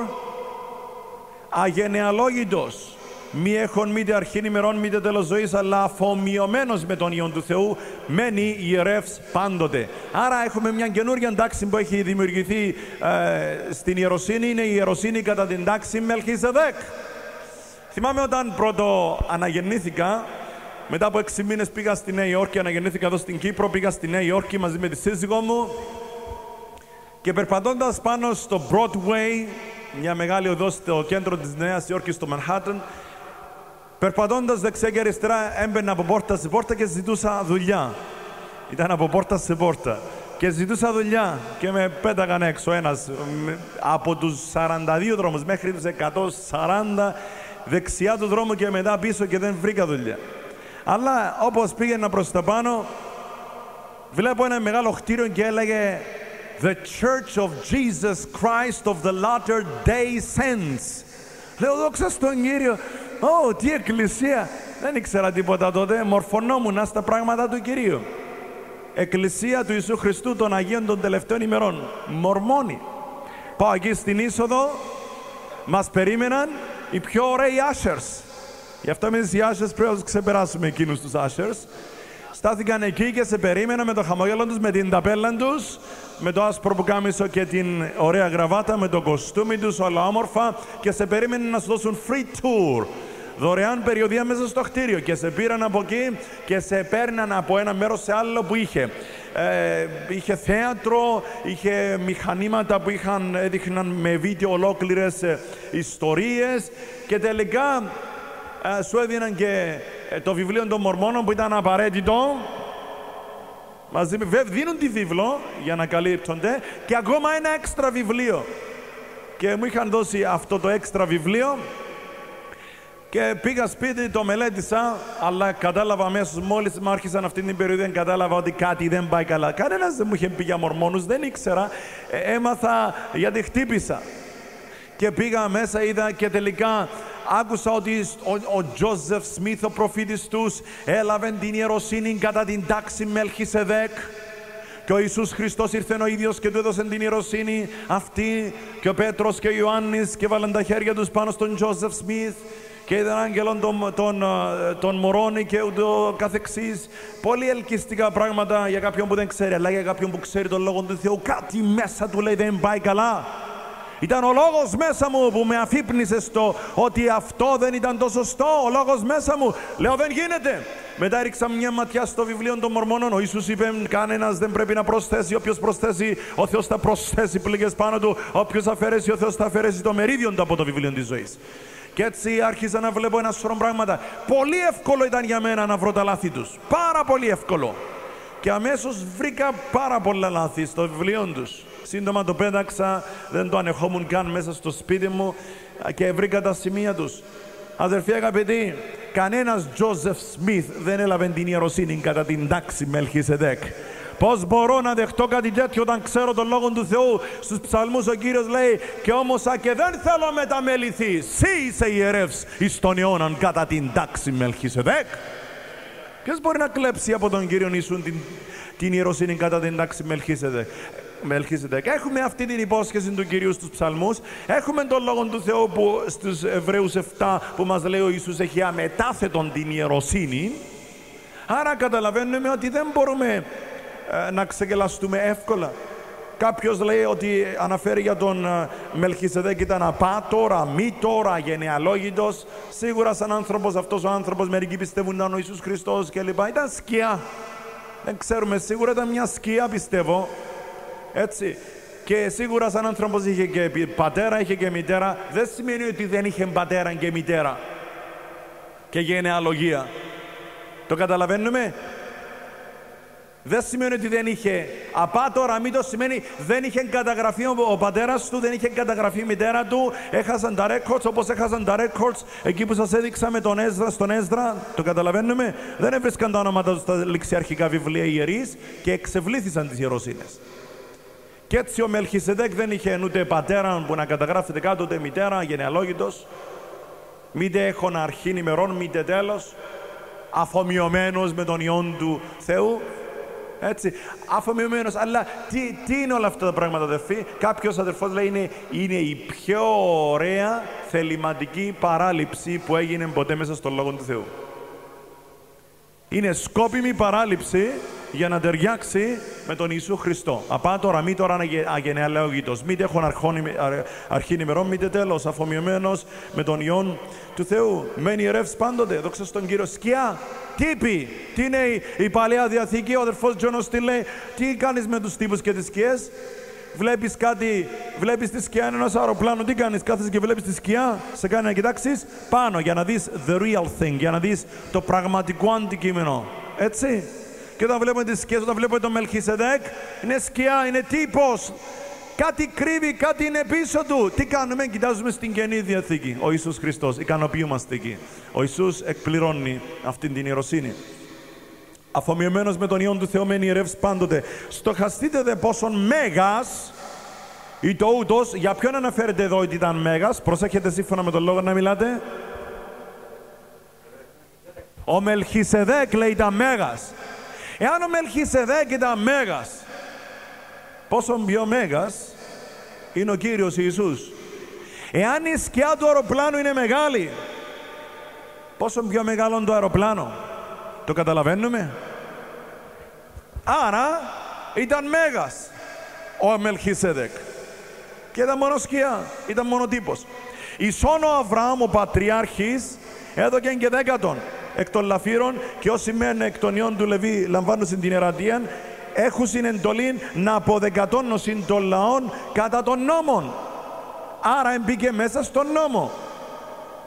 αγενεαλόγητος. Μη έχων μήτε αρχήν ημερών μήτε τέλος ζωής, αλλά αφομοιωμένος με τον Υιόν του Θεού, μένει ιερεύς πάντοτε. Άρα έχουμε μια καινούργια τάξη που έχει δημιουργηθεί στην ιεροσύνη, είναι η ιεροσύνη κατά την τάξη Μελχισεδέκ. Θυμάμαι όταν πρώτο αναγεννήθηκα, μετά από 6 μήνες πήγα στη Νέα Υόρκη, αναγεννήθηκα εδώ στην Κύπρο, πήγα στη Νέα Υόρκη μαζί με τη σύζυγό μου και περπατώντας πάνω στο Broadway, μια μεγάλη οδό στο κέντρο της Νέας Υόρκης, στο Manhattan, περπατώντας δεξιά και αριστερά, έμπαινα από πόρτα σε πόρτα και ζητούσα δουλειά. Ήταν από πόρτα σε πόρτα. Και ζητούσα δουλειά και με πέταγαν έξω ένας. Από τους 42 δρόμους μέχρι τους 140 δεξιά του δρόμου και μετά πίσω και δεν βρήκα δουλειά. Αλλά όπως πήγαινα προς τα πάνω, βλέπω ένα μεγάλο χτίριο και έλεγε The Church of Jesus Christ of the Latter-day Saints. Λέω, δόξα στον Κύριο. Ω, τι εκκλησία! Δεν ήξερα τίποτα τότε, μορφωνόμουν στα πράγματα του Κυρίου. Εκκλησία του Ιησού Χριστού των Αγίων των τελευταίων ημερών. Μορμόνοι. Πάω εκεί στην είσοδο, μας περίμεναν οι πιο ωραίοι ushers. Γι' αυτό εμείς οι ushers πρέπει να τους ξεπεράσουμε εκείνους τους ushers. Στάθηκαν εκεί και σε περίμενα με το χαμόγελο τους, με την ταπέλα τους, με το άσπρο πουκάμισο και την ωραία γραβάτα, με το κοστούμι τους, όλα όμορφα, και σε περίμενε να σου δώσουν free tour, δωρεάν περιοδεία μέσα στο κτίριο, και σε πήραν από εκεί και σε παίρναν από ένα μέρος σε άλλο που είχε. Είχε θέατρο, είχε μηχανήματα που έδειχναν με βίντεο ολόκληρες ιστορίες και τελικά σου έδιναν και το βιβλίο των Μορμόνων που ήταν απαραίτητο. Μας δίνουν τη βίβλο για να καλύπτονται και ακόμα ένα έξτρα βιβλίο. Και μου είχαν δώσει αυτό το έξτρα βιβλίο και πήγα σπίτι, το μελέτησα, αλλά κατάλαβα αμέσως, μόλις άρχισαν αυτή την περιοδία, κατάλαβα ότι κάτι δεν πάει καλά. Κανένας δεν μου είχε πει για Μορμόνους, δεν ήξερα, έμαθα γιατί χτύπησα. Και πήγα μέσα, είδα και τελικά άκουσα ότι ο Joseph Smith, ο προφήτης τους, έλαβε την ιεροσύνη κατά την τάξη Μελχισεδέκ και ο Ιησούς Χριστός ήρθε ο ίδιος και του έδωσε την ιεροσύνη αυτή και ο Πέτρος και ο Ιωάννης και βάλαν τα χέρια τους πάνω στον Joseph Smith και είδαν άγγελον τον Μωρώνη και ούτω καθεξής. Πολύ ελκυστικά πράγματα για κάποιον που δεν ξέρει, αλλά για κάποιον που ξέρει τον Λόγο του Θεού, κάτι μέσα του λέει δεν πάει καλά. Ήταν ο λόγος μέσα μου που με αφύπνισε στο ότι αυτό δεν ήταν το σωστό. Ο λόγος μέσα μου. Λέω, δεν γίνεται. Μετά ρίξα μια ματιά στο βιβλίο των Μορμόνων. Ο Ιησούς είπε, κανένας δεν πρέπει να προσθέσει. Όποιος προσθέσει, ο Θεός θα προσθέσει πληγές πάνω του. Όποιος αφαιρέσει, ο Θεός θα αφαιρέσει το μερίδιο του από το βιβλίο της ζωής. Και έτσι άρχισα να βλέπω ένα σωρό πράγματα. Πολύ εύκολο ήταν για μένα να βρω τα λάθη τους. Πάρα πολύ εύκολο. Και αμέσως βρήκα πάρα πολλά λάθη στο βιβλίο τους. Σύντομα το πέταξα, δεν το ανεχόμουν καν μέσα στο σπίτι μου και βρήκα τα σημεία τους. Αδερφοί αγαπητοί, κανένας Τζόσεφ Σμιθ δεν έλαβε την ιεροσύνη κατά την τάξη Μελχισεδέκ. Πώς μπορώ να δεχτώ κάτι τέτοιο όταν ξέρω τον Λόγο του Θεού? Στους Ψαλμούς ο Κύριος λέει «Και όμως και δεν θέλω μεταμεληθεί, σύ είσαι ιερεύς εις τον αιώναν κατά την τάξη Μελχισεδέκ». Ποιος μπορεί να κλέψει από τον Κύριο Ιησούν την ιεροσύνη κατά την τάξη Μελχισεδέκ? Έχουμε αυτή την υπόσχεση του Κυρίου στους Ψαλμούς. Έχουμε τον Λόγο του Θεού που στους Εβραίους 7 που μας λέει ο Ιησούς έχει αμετάθετον την ιεροσύνη. Άρα καταλαβαίνουμε ότι δεν μπορούμε να ξεκελαστούμε εύκολα. Κάποιος λέει ότι αναφέρει για τον Μελχισεδέκ ήταν απάτορα, μήτορα, γενεαλόγητος. Σίγουρα σαν άνθρωπος αυτός ο άνθρωπος, μερικοί πιστεύουν ήταν ο Ιησούς Χριστός κλπ. Ήταν σκιά. Δεν ξέρουμε σίγουρα, ήταν μια σκιά πιστεύω. Έτσι. Και σίγουρα σαν άνθρωπος είχε και πατέρα, είχε και μητέρα. Δεν σημαίνει ότι δεν είχε πατέρα και μητέρα και γενεαλογία. Το καταλαβαίνουμε? Δεν σημαίνει ότι δεν είχε. Απάτορα μήτος σημαίνει δεν είχε καταγραφεί ο πατέρας του, δεν είχε καταγραφεί η μητέρα του. Έχασαν τα records όπως έχασαν τα records εκεί που σας έδειξα με τον Έσδρα, στον Έσδρα. Το καταλαβαίνουμε? Δεν έβρισκαν τα όνοματα τους στα ληξιαρχικά βιβλία ιερείς και εξευλήθησαν τις ιεροσύνες. Κι έτσι ο Μελχισεδέκ δεν είχε ούτε πατέρα που να καταγράφεται κάτω, ούτε μητέρα, γενεαλόγητος, μήτε έχων αρχήν ημερών, μήτε τέλος, αφομοιωμένος με τον Υιόν του Θεού. Έτσι, αφομοιωμένος. Αλλά τι είναι όλα αυτά τα πράγματα, αδερφοί? Κάποιος αδερφός λέει είναι η πιο ωραία θεληματική παράληψη που έγινε ποτέ μέσα στον Λόγο του Θεού. Είναι σκόπιμη παράληψη για να ταιριάξει με τον Ιησού Χριστό. Απά τώρα, μη τώρα αγενεαλόγητος, μήτε έχων αρχήν ημερών, μήτε τέλος, αφομοιωμένος με τον Υιόν του Θεού. Μένει ρεύς πάντοτε, δόξα στον Κύριο. Σκιά, τύποι, τι είναι η Παλαιά Διαθήκη, ο αδερφός Τζόνος τι λέει, τι κάνεις με τους τύπους και τις σκιές? Βλέπεις κάτι, βλέπεις τη σκιά ενός αεροπλάνου, τι κάνεις? Κάθεσαι και βλέπεις τη σκιά, σε κάνει να κοιτάξεις πάνω για να δεις the real thing, για να δεις το πραγματικό αντικείμενο. Έτσι. Και όταν βλέπουμε τις σκιές, όταν βλέπουμε τον Μελχισεδέκ, είναι σκιά, είναι τύπος. Κάτι κρύβει, κάτι είναι πίσω του. Τι κάνουμε? Κοιτάζουμε στην Καινή Διαθήκη. Ο Ιησούς Χριστός, ικανοποιούμαστε εκεί. Ο Ιησούς εκπληρώνει αυτήν την ιεροσύνη. Αφομοιωμένος με τον Υιόν του Θεού, μένει ιερεύς πάντοτε. Στοχαστείτε δε πόσον μέγας ή το ούτος. Για ποιον αναφέρεται εδώ ότι ήταν μέγας? Προσέχετε σύμφωνα με τον λόγο να μιλάτε. Ο Μελχισεδέκ λέει ήταν μέγας. Εάν ο Μελχισεδέκ ήταν μέγας, πόσο πιο μέγας είναι ο Κύριος Ιησούς? Εάν η σκιά του αεροπλάνου είναι μεγάλη, πόσο πιο μεγάλο είναι το αεροπλάνο? Το καταλαβαίνουμε? Άρα ήταν μέγας ο Μελχισεδέκ. Και ήταν μόνο σκιά, ήταν μόνο τύπος. Ισόν ο Αβραάμ ο πατριάρχης έδωκε και δέκατον εκ των λαφύρων, και όσοι μεν εκ των ιών του Λεβί λαμβάνουσιν την ερατείαν, έχουσιν εντολήν να αποδεκατώνωσιν των λαών κατά των νόμων. Άρα εμπήκε μέσα στον νόμο.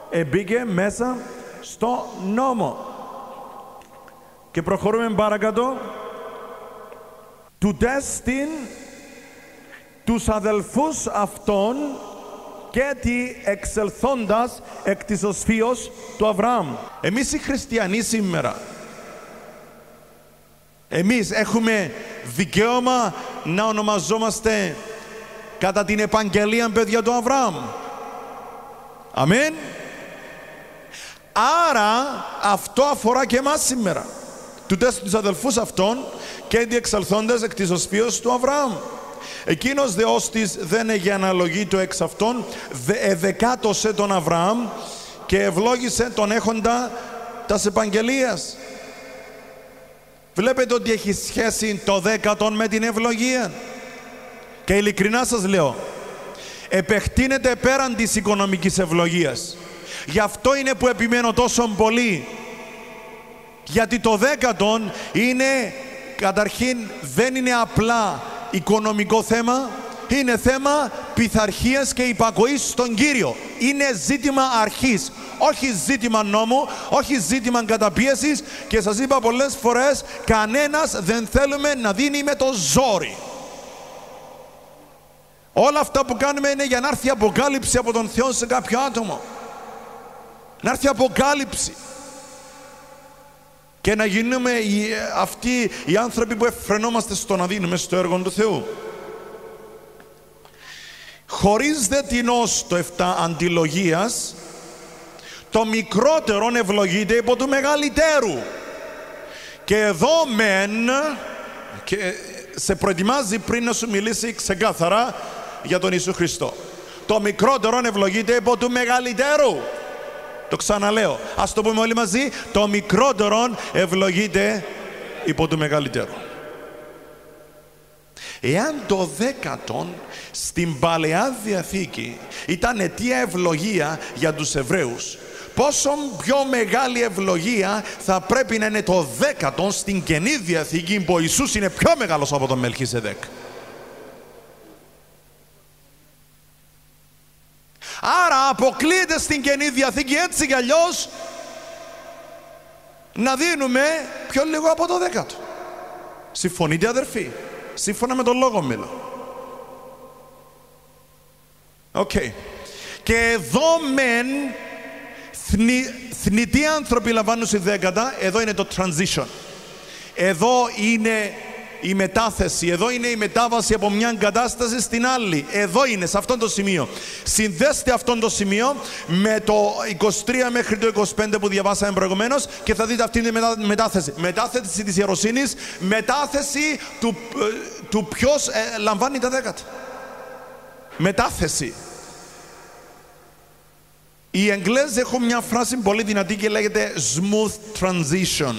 Εμπήκε μέσα στον νόμο. Και προχωρούμε παρακάτω. Του τέστην τους αδελφούς αυτών και τη εξελθώντας εκ της οσφίως του Αβραάμ. Εμείς οι χριστιανοί σήμερα, εμείς έχουμε δικαίωμα να ονομαζόμαστε κατά την επαγγελία παιδιά του Αβραάμ. Αμήν. Άρα αυτό αφορά και εμάς σήμερα. Τους αδελφούς αυτών και οι εξαλθόντες εκ της οσπίως του Αβραάμ. Εκείνος δε όστις δεν εγεναλογεί το εξ αυτών, εδεκάτωσε τον Αβραάμ και ευλόγησε τον έχοντα τας επαγγελίας. Βλέπετε ότι έχει σχέση το δέκατον με την ευλογία. Και ειλικρινά σας λέω, επεκτείνεται πέραν της οικονομικής ευλογίας. Γι' αυτό είναι που επιμένω τόσο πολύ. Γιατί το δέκατον είναι, καταρχήν δεν είναι απλά οικονομικό θέμα, είναι θέμα πειθαρχίας και υπακοής στον Κύριο. Είναι ζήτημα αρχής, όχι ζήτημα νόμου, όχι ζήτημα καταπίεσης. Και σας είπα πολλές φορές, κανένας δεν θέλουμε να δίνει με το ζόρι. Όλα αυτά που κάνουμε είναι για να έρθει αποκάλυψη από τον Θεό σε κάποιο άτομο. Να έρθει αποκάλυψη. Και να γίνουμε αυτοί οι άνθρωποι που εφρενόμαστε στο να δίνουμε στο έργο του Θεού. Χωρίς δε την ως το 7 αντιλογίας, το μικρότερον ευλογείται υπό του μεγαλύτερου. Και εδώ μεν, και σε προετοιμάζει πριν να σου μιλήσει ξεκάθαρα για τον Ιησού Χριστό. Το μικρότερον ευλογείται υπό του μεγαλύτερου. Το ξαναλέω, ας το πούμε όλοι μαζί, το μικρότερον ευλογείται υπό του μεγαλύτερου. Εάν το δέκατον στην Παλαιά Διαθήκη ήταν αιτία ευλογία για τους Εβραίους, πόσο πιο μεγάλη ευλογία θα πρέπει να είναι το δέκατον στην Καινή Διαθήκη, που ο Ιησούς είναι πιο μεγάλος από τον Μελχισεδέκ. Άρα αποκλείεται στην Καινή Διαθήκη έτσι κι αλλιώς να δίνουμε πιο λίγο από το δέκατο. Συμφωνείτε αδερφοί? Σύμφωνα με τον λόγο μιλώ. Οκ. Και εδώ μεν θνητοί άνθρωποι λαμβάνουν στη δέκατα. Εδώ είναι το transition. Εδώ είναι η μετάθεση, εδώ είναι η μετάβαση από μια κατάσταση στην άλλη. Εδώ είναι, σε αυτό το σημείο. Συνδέστε αυτό το σημείο με το 23 μέχρι το 25 που διαβάσαμε προηγουμένως και θα δείτε αυτή τη μετάθεση. Μετάθεση της ιεροσύνης, μετάθεση του ποιος λαμβάνει τα δέκατα. Μετάθεση. Οι Εγγλές έχουν μια φράση πολύ δυνατή και λέγεται smooth transition.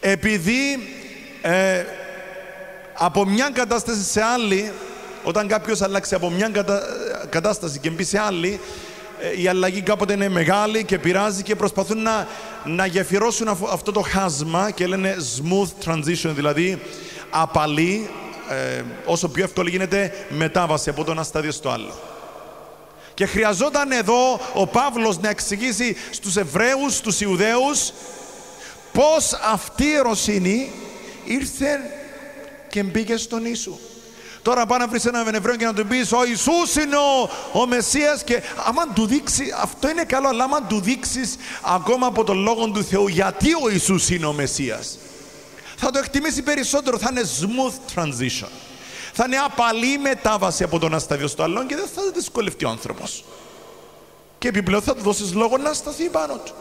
Επειδή από μια κατάσταση σε άλλη, όταν κάποιος αλλάξει από μια κατάσταση και μπει σε άλλη, η αλλαγή κάποτε είναι μεγάλη και πειράζει και προσπαθούν να γεφυρώσουν αυτό το χάσμα και λένε smooth transition, δηλαδή απαλή, όσο πιο εύκολη γίνεται, μετάβαση από το ένα στάδιο στο άλλο. Και χρειαζόταν εδώ ο Παύλος να εξηγήσει στους Εβραίους, στους Ιουδαίους, πώς αυτή η ιεροσύνη ήρθε και μπήκε στον Ιησού. Τώρα πάνε να βρεις έναν Εβραίο και να του πεις «Ο Ιησούς είναι ο Μεσσίας» και άμα του δείξει, αυτό είναι καλό, αλλά άμα του δείξεις ακόμα από τον Λόγο του Θεού γιατί ο Ιησούς είναι ο Μεσσίας, θα το εκτιμήσει περισσότερο, θα είναι smooth transition. Θα είναι απαλή μετάβαση από το ένα στάδιο στο άλλο και δεν θα δυσκολευτεί ο άνθρωπος. Και επιπλέον θα του δώσεις λόγο να σταθεί πάνω του.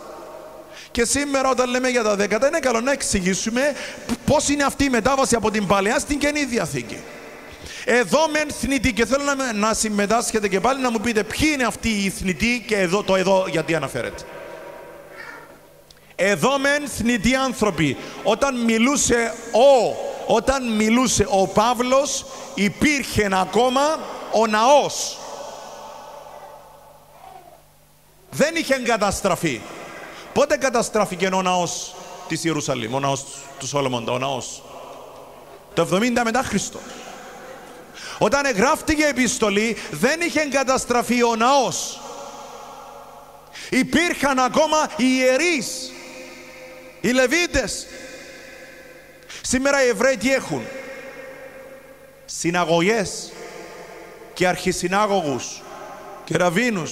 Και σήμερα όταν λέμε για τα δέκατα, είναι καλό να εξηγήσουμε πώς είναι αυτή η μετάβαση από την Παλαιά στην Καινή Διαθήκη. Εδώ μεν θνητή, και θέλω να συμμετάσχετε και πάλι να μου πείτε ποιοι είναι αυτοί οι θνητοί και εδώ, το εδώ γιατί αναφέρεται. Εδώ μεν θνητοί άνθρωποι. Όταν μιλούσε ο Παύλος, υπήρχε ακόμα ο ναός. Δεν είχε καταστραφεί. Πότε καταστράφηκε ο ναός της Ιερουσαλήμ, ο ναός του Σολομώντα, ο ναός? Το 70 μετά Χριστό. Όταν εγγράφτηκε η επιστολή, δεν είχε καταστραφεί ο ναός. Υπήρχαν ακόμα οι ιερείς, οι Λεβίτες. Σήμερα οι Εβραίοι τι έχουν? Συναγωγές και αρχισυνάγωγους και ραβίνους.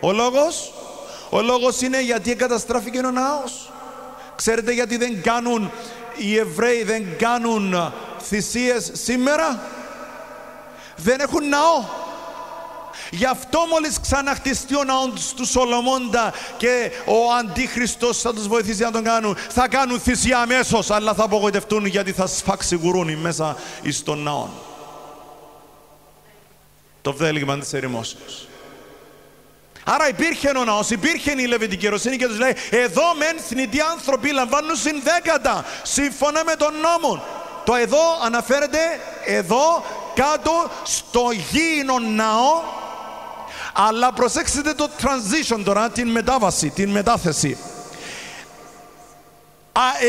Ο λόγος? Ο λόγος είναι γιατί εγκαταστράφηκε ο ναός. Ξέρετε γιατί δεν κάνουν οι Εβραίοι, δεν κάνουν θυσίες σήμερα? Δεν έχουν ναό. Γι' αυτό μόλις ξαναχτιστεί ο ναός του Σολομώντα και ο Αντίχριστος θα τους βοηθήσει να τον κάνουν, θα κάνουν θυσία αμέσως, αλλά θα απογοητευτούν γιατί θα σφάξει γουρούνι μέσα εις τον ναό. Το βδέλιγμα της ερημόσεως. Άρα υπήρχε ο ναός, υπήρχε η Λεβιτική ιεροσύνη και τους λέει «Εδώ μεν θνητοί άνθρωποι λαμβάνουν συνδέκατα, σύμφωνα με τον νόμο». Το «εδώ» αναφέρεται εδώ κάτω στο γήινο ναό, αλλά προσέξτε το transition τώρα, την μετάβαση, την μετάθεση.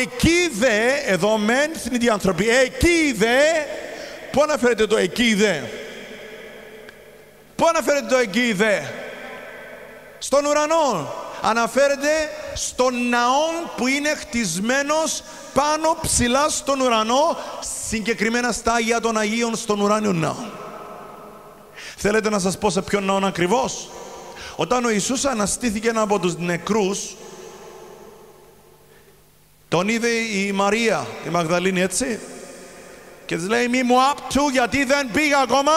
Εκεί δε, εδώ μεν θνητοί άνθρωποι, εκεί δε, πού αναφέρεται το εκεί δε? Πού αναφέρεται το εκεί δε? Στον ουρανό. Αναφέρεται στον ναό που είναι χτισμένος πάνω ψηλά στον ουρανό, συγκεκριμένα στα Άγια των Αγίων, στον ουράνιο ναό. Θέλετε να σας πω σε ποιον ναό ακριβώς? Όταν ο Ιησούς αναστήθηκε από τους νεκρούς, τον είδε η Μαρία, η Μαγδαλήνη, έτσι, και της λέει «Μη μου άπτου γιατί δεν πήγα ακόμα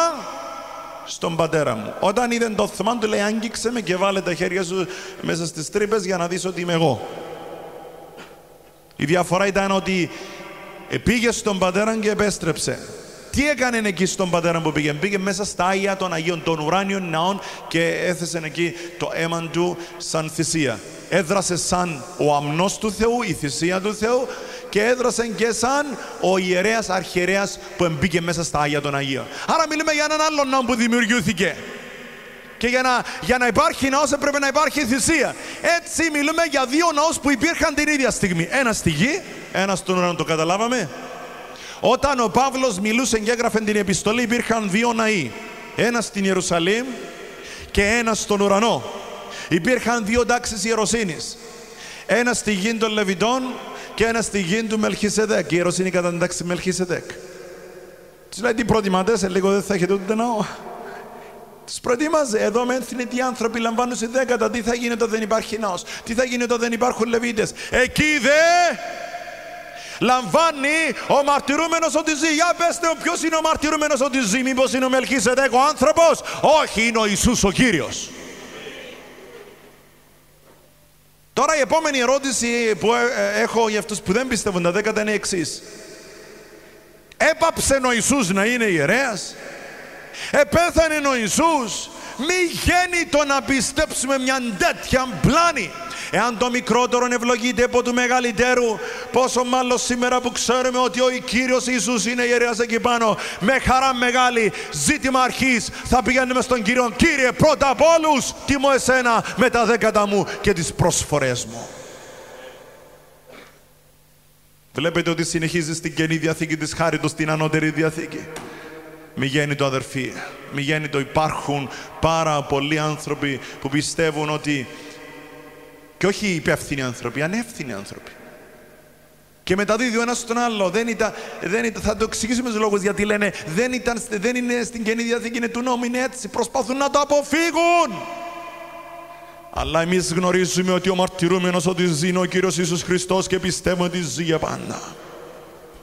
στον πατέρα μου». Όταν είδε το θωμά του λέει «Άγγιξε με και βάλε τα χέρια σου μέσα στις τρύπες για να δεις ότι είμαι εγώ». Η διαφορά ήταν ότι πήγε στον πατέρα και επέστρεψε. Τι έκανε εκεί στον πατέρα που πήγε? Πήγε μέσα στα Άγια των Αγίων, των ουράνιων ναών, και έθεσε εκεί το αίμα του σαν θυσία. Έδρασε σαν ο αμνός του Θεού, η θυσία του Θεού, και έδρασε και σαν ο ιερέας αρχιερέας που μπήκε μέσα στα Άγια των Αγίων. Άρα μιλούμε για έναν άλλον ναό που δημιουργήθηκε. Και για να υπάρχει ναός έπρεπε να υπάρχει θυσία. Έτσι μιλούμε για δύο ναούς που υπήρχαν την ίδια στιγμή. Ένα στη γη, ένα στον ουρανό, το καταλάβαμε. Όταν ο Παύλος μιλούσε και έγραφε την επιστολή, υπήρχαν δύο ναοί. Ένα στην Ιερουσαλήμ και ένα στον ουρανό. Υπήρχαν δύο τάξεις ιεροσύνης. Ένα στη γη των Λεβιτών και ένα στη γη του Μελχισεδέκ. Η ιεροσύνη κατά την τάξη Μελχισεδέκ. Τους λέει τι προτιμάτε, σε λίγο δεν θα έχετε ούτε ναό. Τους προετοίμαζε. Εδώ με θνητοί άνθρωποι λαμβάνουν συνδέκατα. Τι θα γίνει όταν δεν υπάρχει ναός? Τι θα γίνει όταν δεν υπάρχουν Λεβίτες? Εκεί δε λαμβάνει ο μαρτυρούμενος ότι ζει. Για πέστε μου, ποιος είναι ο μαρτυρούμενος ότι ζει? Μήπως είναι ο Μελχισεδέκ ο άνθρωπος? Όχι, είναι ο Ιησούς ο Κύριος. Τώρα η επόμενη ερώτηση που έχω για αυτούς που δεν πιστεύουν τα δέκατα είναι η εξής. Έπαψε ο Ιησούς να είναι ιερέας? Επέθανε ο Ιησούς? Μη γίνει το να πιστέψουμε μια τέτοια πλάνη. Εάν το μικρότερο ευλογείται από του μεγαλύτερου, πόσο μάλλον σήμερα που ξέρουμε ότι ο Κύριος Ιησούς είναι ιερέας εκεί πάνω, με χαρά μεγάλη, ζήτημα αρχής, θα πηγαίνουμε στον Κύριο. Κύριε, πρώτα από όλους, τιμώ εσένα με τα δέκατα μου και τις προσφορές μου. Βλέπετε ότι συνεχίζει στην Καινή Διαθήκη της Χάριτος, στην Ανώτερη Διαθήκη. Μη γέννητο, αδερφοί, μη γέννητο. Υπάρχουν πάρα πολλοί άνθρωποι που πιστεύουν ότι, και όχι υπεύθυνοι άνθρωποι, ανεύθυνοι άνθρωποι, και μεταδίδει ο ένας στον άλλο. Δεν ήταν, θα το εξηγήσουμε στους λόγους γιατί λένε δεν είναι στην Καινή Διαθήκη, είναι του νόμου, είναι έτσι. Προσπαθούν να το αποφύγουν. Αλλά εμείς γνωρίζουμε ότι ο μαρτυρούμενος ότι ζει είναι ο Κύριος Ιησούς Χριστός και πιστεύουμε ότι ζει για πάντα.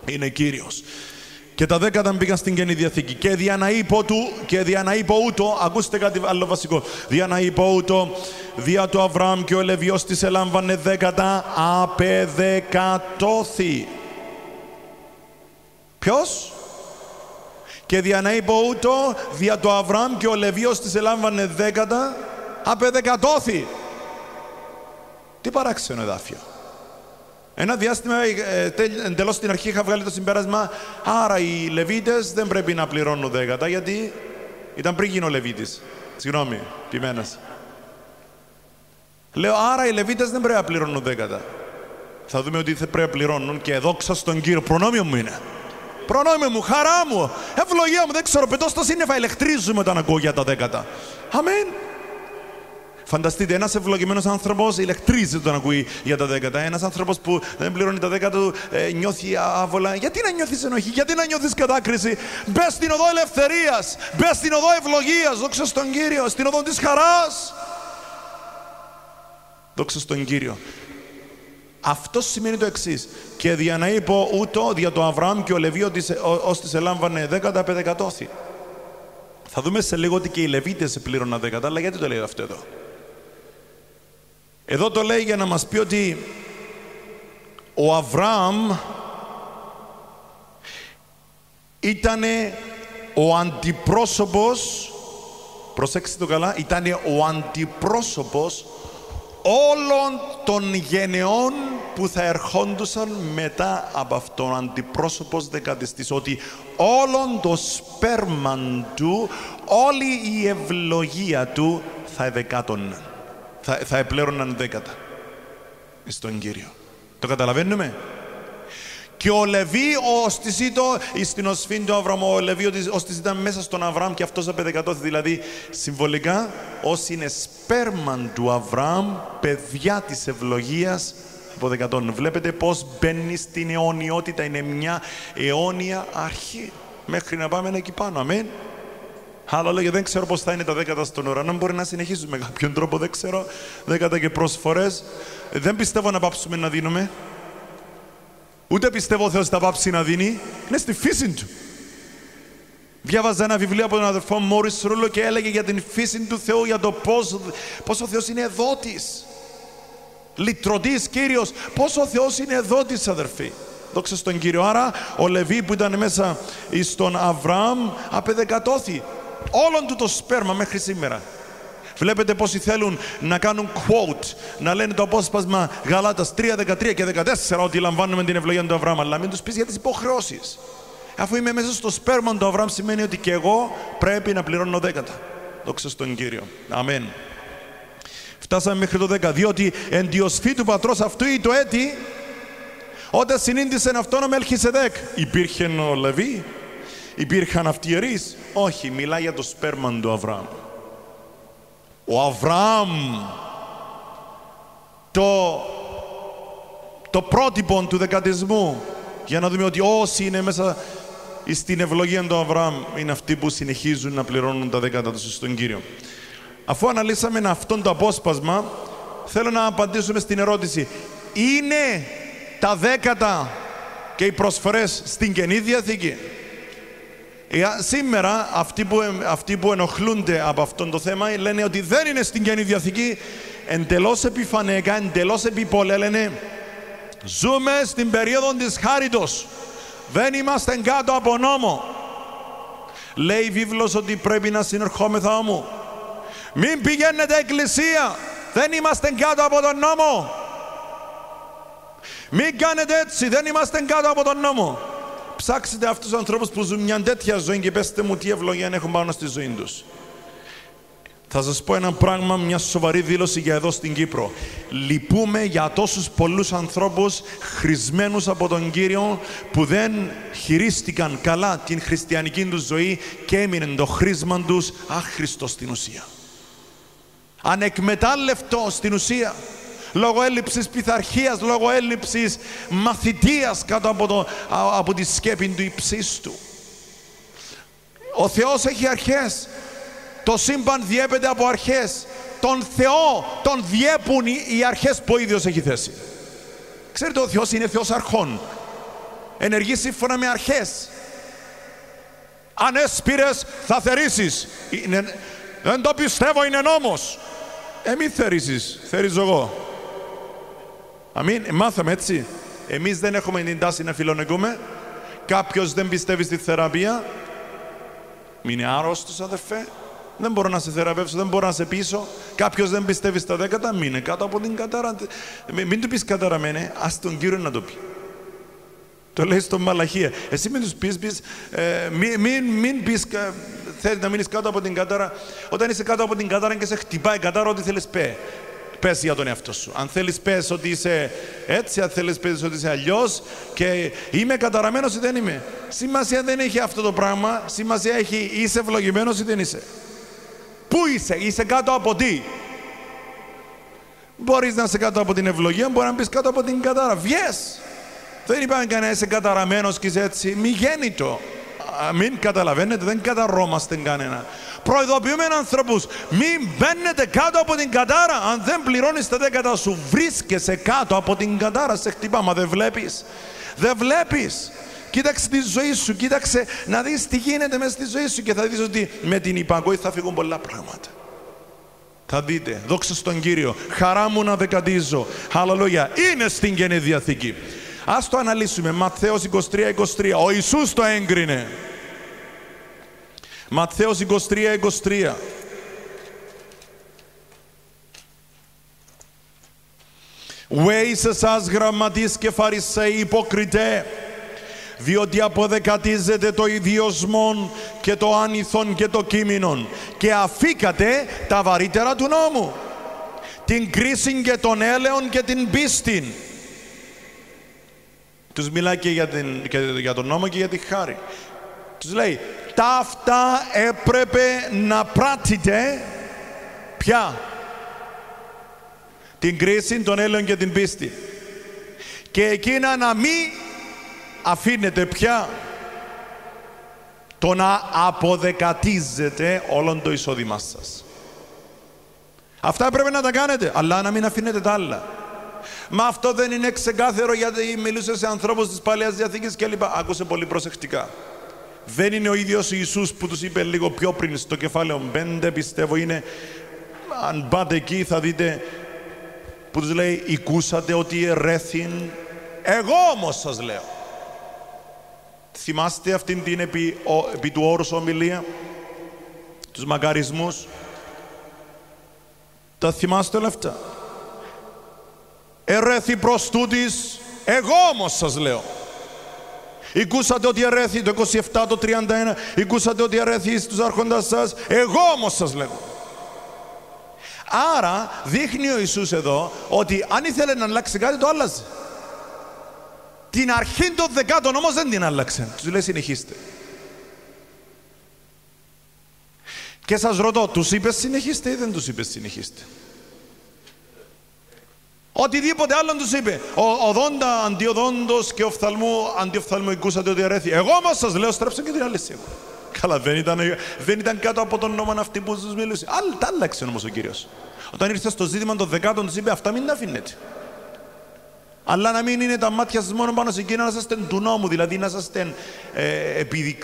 Είναι Κύριος. Και τα δέκατα μπήκαν στην Καινή Διαθήκη. Και δια να είπω ούτω, ακούστε κάτι άλλο βασικό. Δια να είπω ούτω, δια του Αβραάμ και ο Λεβιός της ελάμβανε δέκατα, απεδεκατώθη. Ποιος? Και δια να είπω ούτω, δια του Αβραάμ και ο Λεβιός της ελάμβανε δέκατα, απεδεκατώθη. Τι παράξενο εδάφιο. Ένα διάστημα εντελώς στην αρχή είχα βγάλει το συμπέρασμα, άρα οι Λεβίτες δεν πρέπει να πληρώνουν δέκατα, γιατί ήταν πριν γίνω Λεβίτης. Συγγνώμη, ποιμένας. Λέω, άρα οι Λεβίτες δεν πρέπει να πληρώνουν δέκατα. Θα δούμε ότι πρέπει να πληρώνουν και δόξα στον Κύριο. Προνόμιο μου είναι. Προνόμιο μου, χαρά μου, ευλογία μου, δεν ξέρω, πετώ στα σύννεφα, ηλεκτρίζουμε όταν ακούω για τα δέκατα. Αμήν. Φανταστείτε, ένας ευλογημένος άνθρωπος ηλεκτρίζεται όταν ακούει για τα δέκατα. Ένας άνθρωπος που δεν πληρώνει τα δέκατα του νιώθει άβολα. Γιατί να νιώθεις ενοχή, γιατί να νιώθεις κατάκριση? Μπε στην οδό ελευθερίας, μπε στην οδό ευλογίας, δόξα στον Κύριο, στην οδό της χαράς. Δόξα στον Κύριο. Αυτό σημαίνει το εξής. Και δια να είπω ούτω, δια το Αβραάμ και ο Λεβί ως τις ελάμβανε δέκατα, πεδεκατώθη. Θα δούμε σε λίγο ότι και οι Λεβίτες πλήρωναν δέκατα, αλλά γιατί το λέει αυτό εδώ? Εδώ το λέει για να μας πει ότι ο Αβραάμ ήταν ο αντιπρόσωπος, προσέξτε το καλά, ήταν ο αντιπρόσωπος όλων των γενεών που θα ερχόντουσαν μετά από αυτόν. Αντιπρόσωπος δεκατιστής, ότι όλον το σπέρμαν του, όλη η ευλογία του θα εδεκάτωναν. Θα επλέρωναν δέκατα στον Κύριο. Το καταλαβαίνουμε? Και ο Λεβί ως της ήτο εις την οσφήν του Αβραάμ, ο Λεβί ως της ήταν μέσα στον Αβραάμ και αυτός απεδεκατώθη. Δηλαδή συμβολικά όσοι είναι σπέρμαν του Αβραάμ, παιδιά της ευλογίας αποδεκατών. Βλέπετε πως μπαίνει στην αιωνιότητα. Είναι μια αιώνια αρχή μέχρι να πάμε εκεί πάνω. Αμήν. Άλλα λόγια, δεν ξέρω πώς θα είναι τα δέκατα στον ουρανό. Μπορεί να συνεχίζουμε με κάποιον τρόπο, δεν ξέρω. Δέκατα και προσφορές. Δεν πιστεύω να πάψουμε να δίνουμε. Ούτε πιστεύω ο Θεός θα πάψει να δίνει. Είναι στη φύση του. Διάβαζα ένα βιβλίο από τον αδερφό Μόρις Ρούλο και έλεγε για την φύση του Θεού, για το πώς ο Θεός είναι δότης. Λυτρωτής, Κύριος. Πώς ο Θεός είναι δότης, αδερφοί. Δόξα στον Κύριο. Άρα ο Λεβί που ήταν μέσα στον Αβραάμ απεδεκατώθη. Όλον του το σπέρμα μέχρι σήμερα. Βλέπετε πόσοι θέλουν να κάνουν quote, να λένε το απόσπασμα Γαλάτας 3, 13 και 14 ότι λαμβάνουμε την ευλογία του Αβραάμ, αλλά μην τους πεις για τις υποχρεώσεις. Αφού είμαι μέσα στο σπέρμα του Αβραάμ σημαίνει ότι και εγώ πρέπει να πληρώνω δέκατα. Δόξα στον Κύριο. Αμήν. Φτάσαμε μέχρι το 10. Διότι εν τη οσφή του πατρός αυτού ή το έτη, όταν συνήντησεν αυτόν ο Μελχισεδέκ, υπήρχε ο Λεβί? Υπήρχαν αυτοί οι ιερείς? Όχι, μιλάει για το σπέρμα του Αβραάμ. Ο Αβραάμ, το πρότυπο του δεκατισμού, για να δούμε ότι όσοι είναι μέσα στην ευλογία του Αβραάμ είναι αυτοί που συνεχίζουν να πληρώνουν τα δέκατα τους στον Κύριο. Αφού αναλύσαμε αυτόν το απόσπασμα, θέλω να απαντήσουμε στην ερώτηση. Είναι τα δέκατα και οι προσφορές στην Καινή Διαθήκη. Σήμερα αυτοί που ενοχλούνται από αυτό το θέμα λένε ότι δεν είναι στην Καινή Διαθήκη, εντελώς επιφανέκα, εντελώς επιπόλαια λένε ζούμε στην περίοδο της χάριτος, δεν είμαστε κάτω από νόμο. Λέει η βίβλος ότι πρέπει να συνερχόμεθα όμου. Μην πηγαίνετε εκκλησία, δεν είμαστε κάτω από τον νόμο. Μην κάνετε έτσι, δεν είμαστε κάτω από τον νόμο. Ψάξτε αυτούς τους ανθρώπους που ζουν μια τέτοια ζωή και πέστε μου τι ευλογία έχουν πάνω στη ζωή τους. Θα σας πω ένα πράγμα, μια σοβαρή δήλωση για εδώ στην Κύπρο. Λυπούμε για τόσους πολλούς ανθρώπους χρησμένους από τον Κύριο που δεν χειρίστηκαν καλά την χριστιανική τους ζωή και έμεινε το χρήσμα τους άχρηστο στην ουσία. Ανεκμετάλλευτο στην ουσία. Λόγω έλλειψης πειθαρχίας, λόγω έλλειψης μαθητείας κάτω από τη σκέπη του υψίστου. Ο Θεός έχει αρχές. Το σύμπαν διέπεται από αρχές. Τον Θεό τον διέπουν οι αρχές που ο ίδιος έχει θέσει. Ξέρετε, ο Θεός είναι Θεός αρχών. Ενεργεί σύμφωνα με αρχές. Αν έσπειρες θα θερήσεις. Δεν το πιστεύω, είναι νόμος. Μην θερήσεις, θερίζω εγώ. Αμήν, μάθαμε έτσι. Εμείς δεν έχουμε την τάση να φιλονεκούμε. Κάποιος δεν πιστεύει στη θεραπεία. Μην είναι άρρωστος, αδερφέ. Δεν μπορώ να σε θεραπεύσω, δεν μπορώ να σε πείσω. Κάποιος δεν πιστεύει στα δέκατα, μείνε κάτω από την κατάρα. Μην του πεις καταραμένε, ας τον Κύριο να το πει. Το λέει στον Μαλαχία. Εσύ μην τους πεις, μην πεις, θέλει να μείνεις κάτω από την κατάρα. Όταν είσαι κάτω από την κατάρα και σε χτυπάει η κατάρα, ό,τι θέλεις πες για τον εαυτό σου. Αν θέλεις πες ότι είσαι έτσι, αν θέλεις πες ότι είσαι αλλιώς και είμαι καταραμένος ή δεν είμαι. Σημασία δεν έχει αυτό το πράγμα, σημασία έχει είσαι ευλογημένος ή δεν είσαι. Πού είσαι, είσαι κάτω από τι. Μπορείς να είσαι κάτω από την ευλογία, μπορεί να μπεις κάτω από την κατάρα. Βγες. Δεν είπαμε κανένα είσαι καταραμένος και είσαι έτσι. Μη γέννητο. Μην καταλαβαίνετε, δεν καταρώμαστε κανένα. Προειδοποιούμε ανθρώπους, μην μπαίνετε κάτω από την κατάρα. Αν δεν πληρώνεις τα δέκατα σου, βρίσκεσαι κάτω από την κατάρα. Σε χτυπά, μα δεν βλέπεις. Δεν βλέπεις. Κοίταξε τη ζωή σου, κοίταξε να δεις τι γίνεται μέσα στη ζωή σου και θα δεις ότι με την υπακοή θα φύγουν πολλά πράγματα. Θα δείτε, δόξα στον Κύριο, χαρά μου να δεκατίζω. Αλληλούια, είναι στην Καινή Διαθήκη. Ας το αναλύσουμε, Ματθαίος 23-23, ο Ιησούς το έγκρινε. Ματθαίος 23-23. «Βέης εσάς γραμματείς και φαρισαίοι υποκριτέ, διότι αποδεκατίζετε το ιδιοσμόν και το άνηθον και το κείμενον και αφήκατε τα βαρύτερα του νόμου, την κρίσιν και τον έλεον και την πίστην». Τους μιλάει και για τον νόμο και για τη χάρη. Τους λέει, τα αυτά έπρεπε να πράττετε πια την κρίση, τον έλεον και την πίστη. Και εκείνα να μην αφήνετε πια, το να αποδεκατίζετε όλον το εισόδημά σας. Αυτά έπρεπε να τα κάνετε, αλλά να μην αφήνετε τα άλλα. Μα αυτό δεν είναι ξεκάθαρο, γιατί μιλούσε σε ανθρώπους της Παλαιάς Διαθήκης και λοιπά. Άκουσε πολύ προσεκτικά. Δεν είναι ο ίδιος Ιησούς που τους είπε λίγο πιο πριν στο κεφάλαιο 5, πιστεύω είναι, αν πάτε εκεί θα δείτε, που τους λέει «Οικούσατε ότι ερέθην, εγώ όμως σας λέω». Θυμάστε αυτήν την επί του όρους ομιλία, τους μακαρισμούς. Τα θυμάστε όλα αυτά. Ερέθη προς τούτης, εγώ όμως σας λέω. Οικούσατε ότι ερέθη το 27, το 31, οικούσατε ότι ερέθη στους αρχόντας σας, εγώ όμως σας λέω. Άρα δείχνει ο Ιησούς εδώ ότι αν ήθελε να αλλάξει κάτι το άλλαζε. Την αρχή των δεκάτων όμως δεν την άλλαξε. Τους λέει συνεχίστε. Και σας ρωτώ, τους είπε συνεχίστε ή δεν τους είπε συνεχίστε. Οτιδήποτε άλλον τους είπε. Οδόντα, αντιοδόντος και οφθαλμού, αντιοφθαλμού οικούσατε ότι ερέθη. Εγώ όμως σας λέω στρέψτε και την άλλη σίγουρα. Καλά, δεν ήταν κάτω από τον νόμο αυτή που τους μιλούσε. Τα άλλαξε όμως ο Κύριος. Όταν ήρθε στο ζήτημα των δεκάτων τους είπε αυτά μην τα αφήνετε. Αλλά να μην είναι τα μάτια σας μόνο πάνω σε εκείνα, να είστε του νόμου, δηλαδή να είστε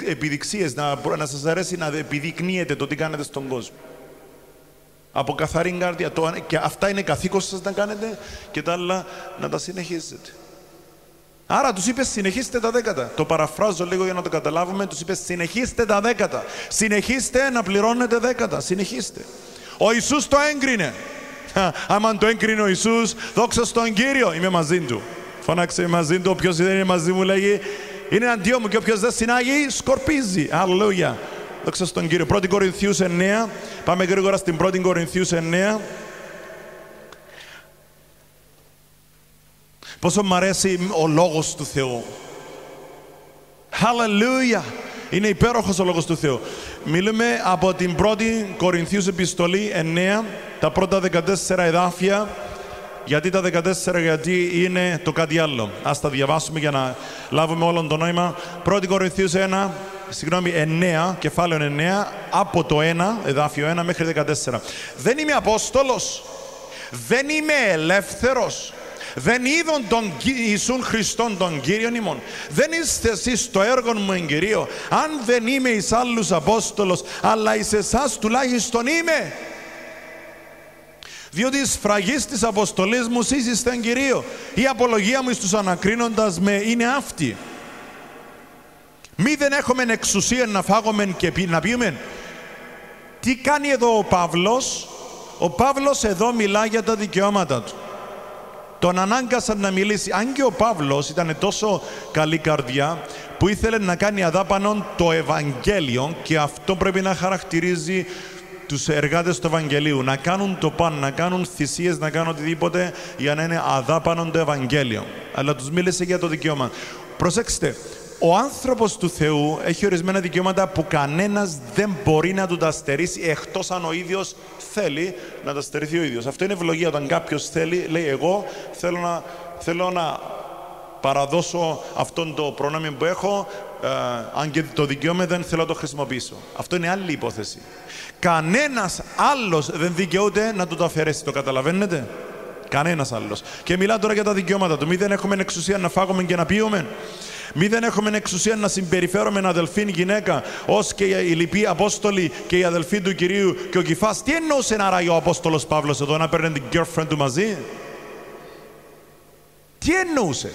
επιδειξίες, να σας αρέσει να επιδεικνύετε το τι κάνετε στον κόσμο. Από καθαρή καρδιά. Και αυτά είναι καθήκον σας να κάνετε και τα άλλα να τα συνεχίζετε. Άρα τους είπε συνεχίστε τα δέκατα. Το παραφράζω λίγο για να το καταλάβουμε. Τους είπε συνεχίστε τα δέκατα. Συνεχίστε να πληρώνετε δέκατα. Συνεχίστε. Ο Ιησούς το έγκρινε. Άμα το έγκρινε ο Ιησούς, δόξα στον Κύριο. Είμαι μαζί του. Φώναξε μαζί του. Όποιος δεν είναι μαζί μου λέγει είναι εναντίον μου και όποιος δεν συνάγει σκορπίζει. Αλληλούια. Δόξα στον Κύριο. Πρώτη Κορινθίους 9. Πάμε γρήγορα στην Πρώτη Κορινθίους 9. Πόσο μ' αρέσει ο λόγος του Θεού. Hallelujah! Είναι υπέροχος ο λόγος του Θεού. Μιλούμε από την πρώτη Κορινθίους επιστολή 9, τα πρώτα 14 εδάφια. Γιατί τα 14, γιατί είναι το κάτι άλλο. Ας τα διαβάσουμε για να λάβουμε όλον το νόημα. Πρώτη Κορινθίους 1, συγγνώμη, 9, κεφάλαιο 9, από το 1, εδάφιο 1 μέχρι 14. Δεν είμαι Απόστολος, δεν είμαι ελεύθερος, δεν είδον τον Ιησούν Χριστόν τον Κύριον ημών. Δεν είστε εσείς το έργο μου εν Κυρίω. Αν δεν είμαι εις άλλους Απόστολος, αλλά εις εσάς τουλάχιστον είμαι. Διότι η σφραγής της αποστολής μου εις εις τον Κυρίο. Η απολογία μου εις τους ανακρίνοντας με είναι αυτή. Μη δεν έχομεν εξουσία να φάγομεν και να πιούμεν. Τι κάνει εδώ ο Παύλος? Ο Παύλος εδώ μιλά για τα δικαιώματα του. Τον ανάγκασαν να μιλήσει. Αν και ο Παύλος ήταν τόσο καλή καρδιά που ήθελε να κάνει αδάπανον το Ευαγγέλιο, και αυτό πρέπει να χαρακτηρίζει τους εργάτες του Ευαγγελίου. Να κάνουν το παν, να κάνουν θυσίες, να κάνουν οτιδήποτε για να είναι αδάπανον το Ευαγγέλιο. Αλλά τους μίλησε για το δικαίωμα. Προσέξτε, ο άνθρωπος του Θεού έχει ορισμένα δικαιώματα που κανένας δεν μπορεί να του τα στερήσει, εκτός αν ο ίδιος θέλει να τα στερηθεί ο ίδιος. Αυτό είναι ευλογία. Όταν κάποιος θέλει, λέει εγώ θέλω να παραδώσω αυτόν το προνόμιο που έχω, αν και το δικαιώμα δεν θέλω να το χρησιμοποιήσω. Αυτό είναι άλλη υπόθεση. Κανένας άλλος δεν δικαιούται να του το αφαιρέσει. Το καταλαβαίνετε? Κανένας άλλος. Και μιλά τώρα για τα δικαιώματα του. Μη δεν έχουμε εξουσία να φάγουμε και να πιούμε. Μη δεν έχουμε εξουσία να συμπεριφέρομαι αδελφήν γυναίκα, ως και οι λοιποί Απόστολοι και οι αδελφοί του Κυρίου και ο Κηφάς. Τι εννοούσε άραγε ο Απόστολος Παύλος εδώ, να παίρνει την girlfriend του μαζί? Τι εννοούσε?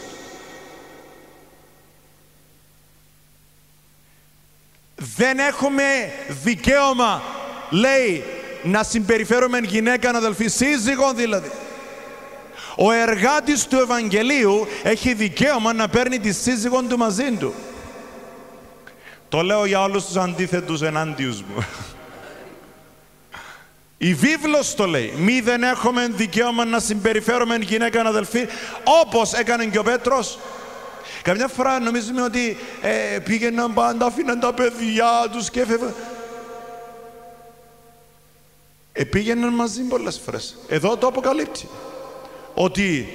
Δεν έχουμε δικαίωμα, λέει, να συμπεριφέρομαι γυναίκα, αδελφή, σύζυγον δηλαδή. Ο εργάτης του Ευαγγελίου έχει δικαίωμα να παίρνει τη σύζυγον του μαζί του. Το λέω για όλους τους αντίθετους ενάντιους μου. Η βίβλος το λέει. Μη δεν έχουμε δικαίωμα να συμπεριφέρουμε γυναίκα αδελφή, όπως έκανε και ο Πέτρος. Καμιά φορά νομίζουμε ότι πήγαιναν πάντα, αφήναν τα παιδιά τους και έφευγαν. Πήγαιναν μαζί πολλές φορές. Εδώ το αποκαλύπτει. Ότι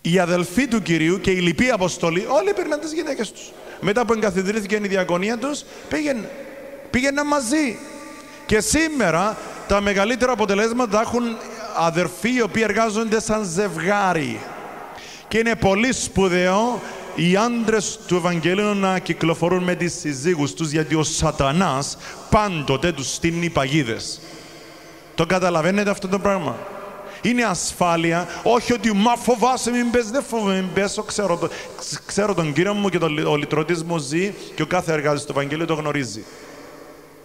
οι αδελφοί του Κυρίου και οι λοιποί Αποστολοί όλοι παίρναν τις γυναίκες τους. Μετά που εγκαθιδρύθηκε η διακονία τους, πήγαιναν μαζί. Και σήμερα τα μεγαλύτερα αποτελέσματα έχουν αδερφοί οι οποίοι εργάζονται σαν ζευγάρι. Και είναι πολύ σπουδαίο οι άντρες του Ευαγγελίου να κυκλοφορούν με τις συζύγους τους, γιατί ο Σατανάς πάντοτε τους στείνει παγίδες. Το καταλαβαίνετε αυτό το πράγμα? Είναι ασφάλεια, όχι ότι μα φοβάσαι, μην πες, δεν φοβάμαι, μην πες, ξέρω τον Κύριο μου και ο λυτρωτής μου ζει και ο κάθε εργάτης του Ευαγγελίου το γνωρίζει.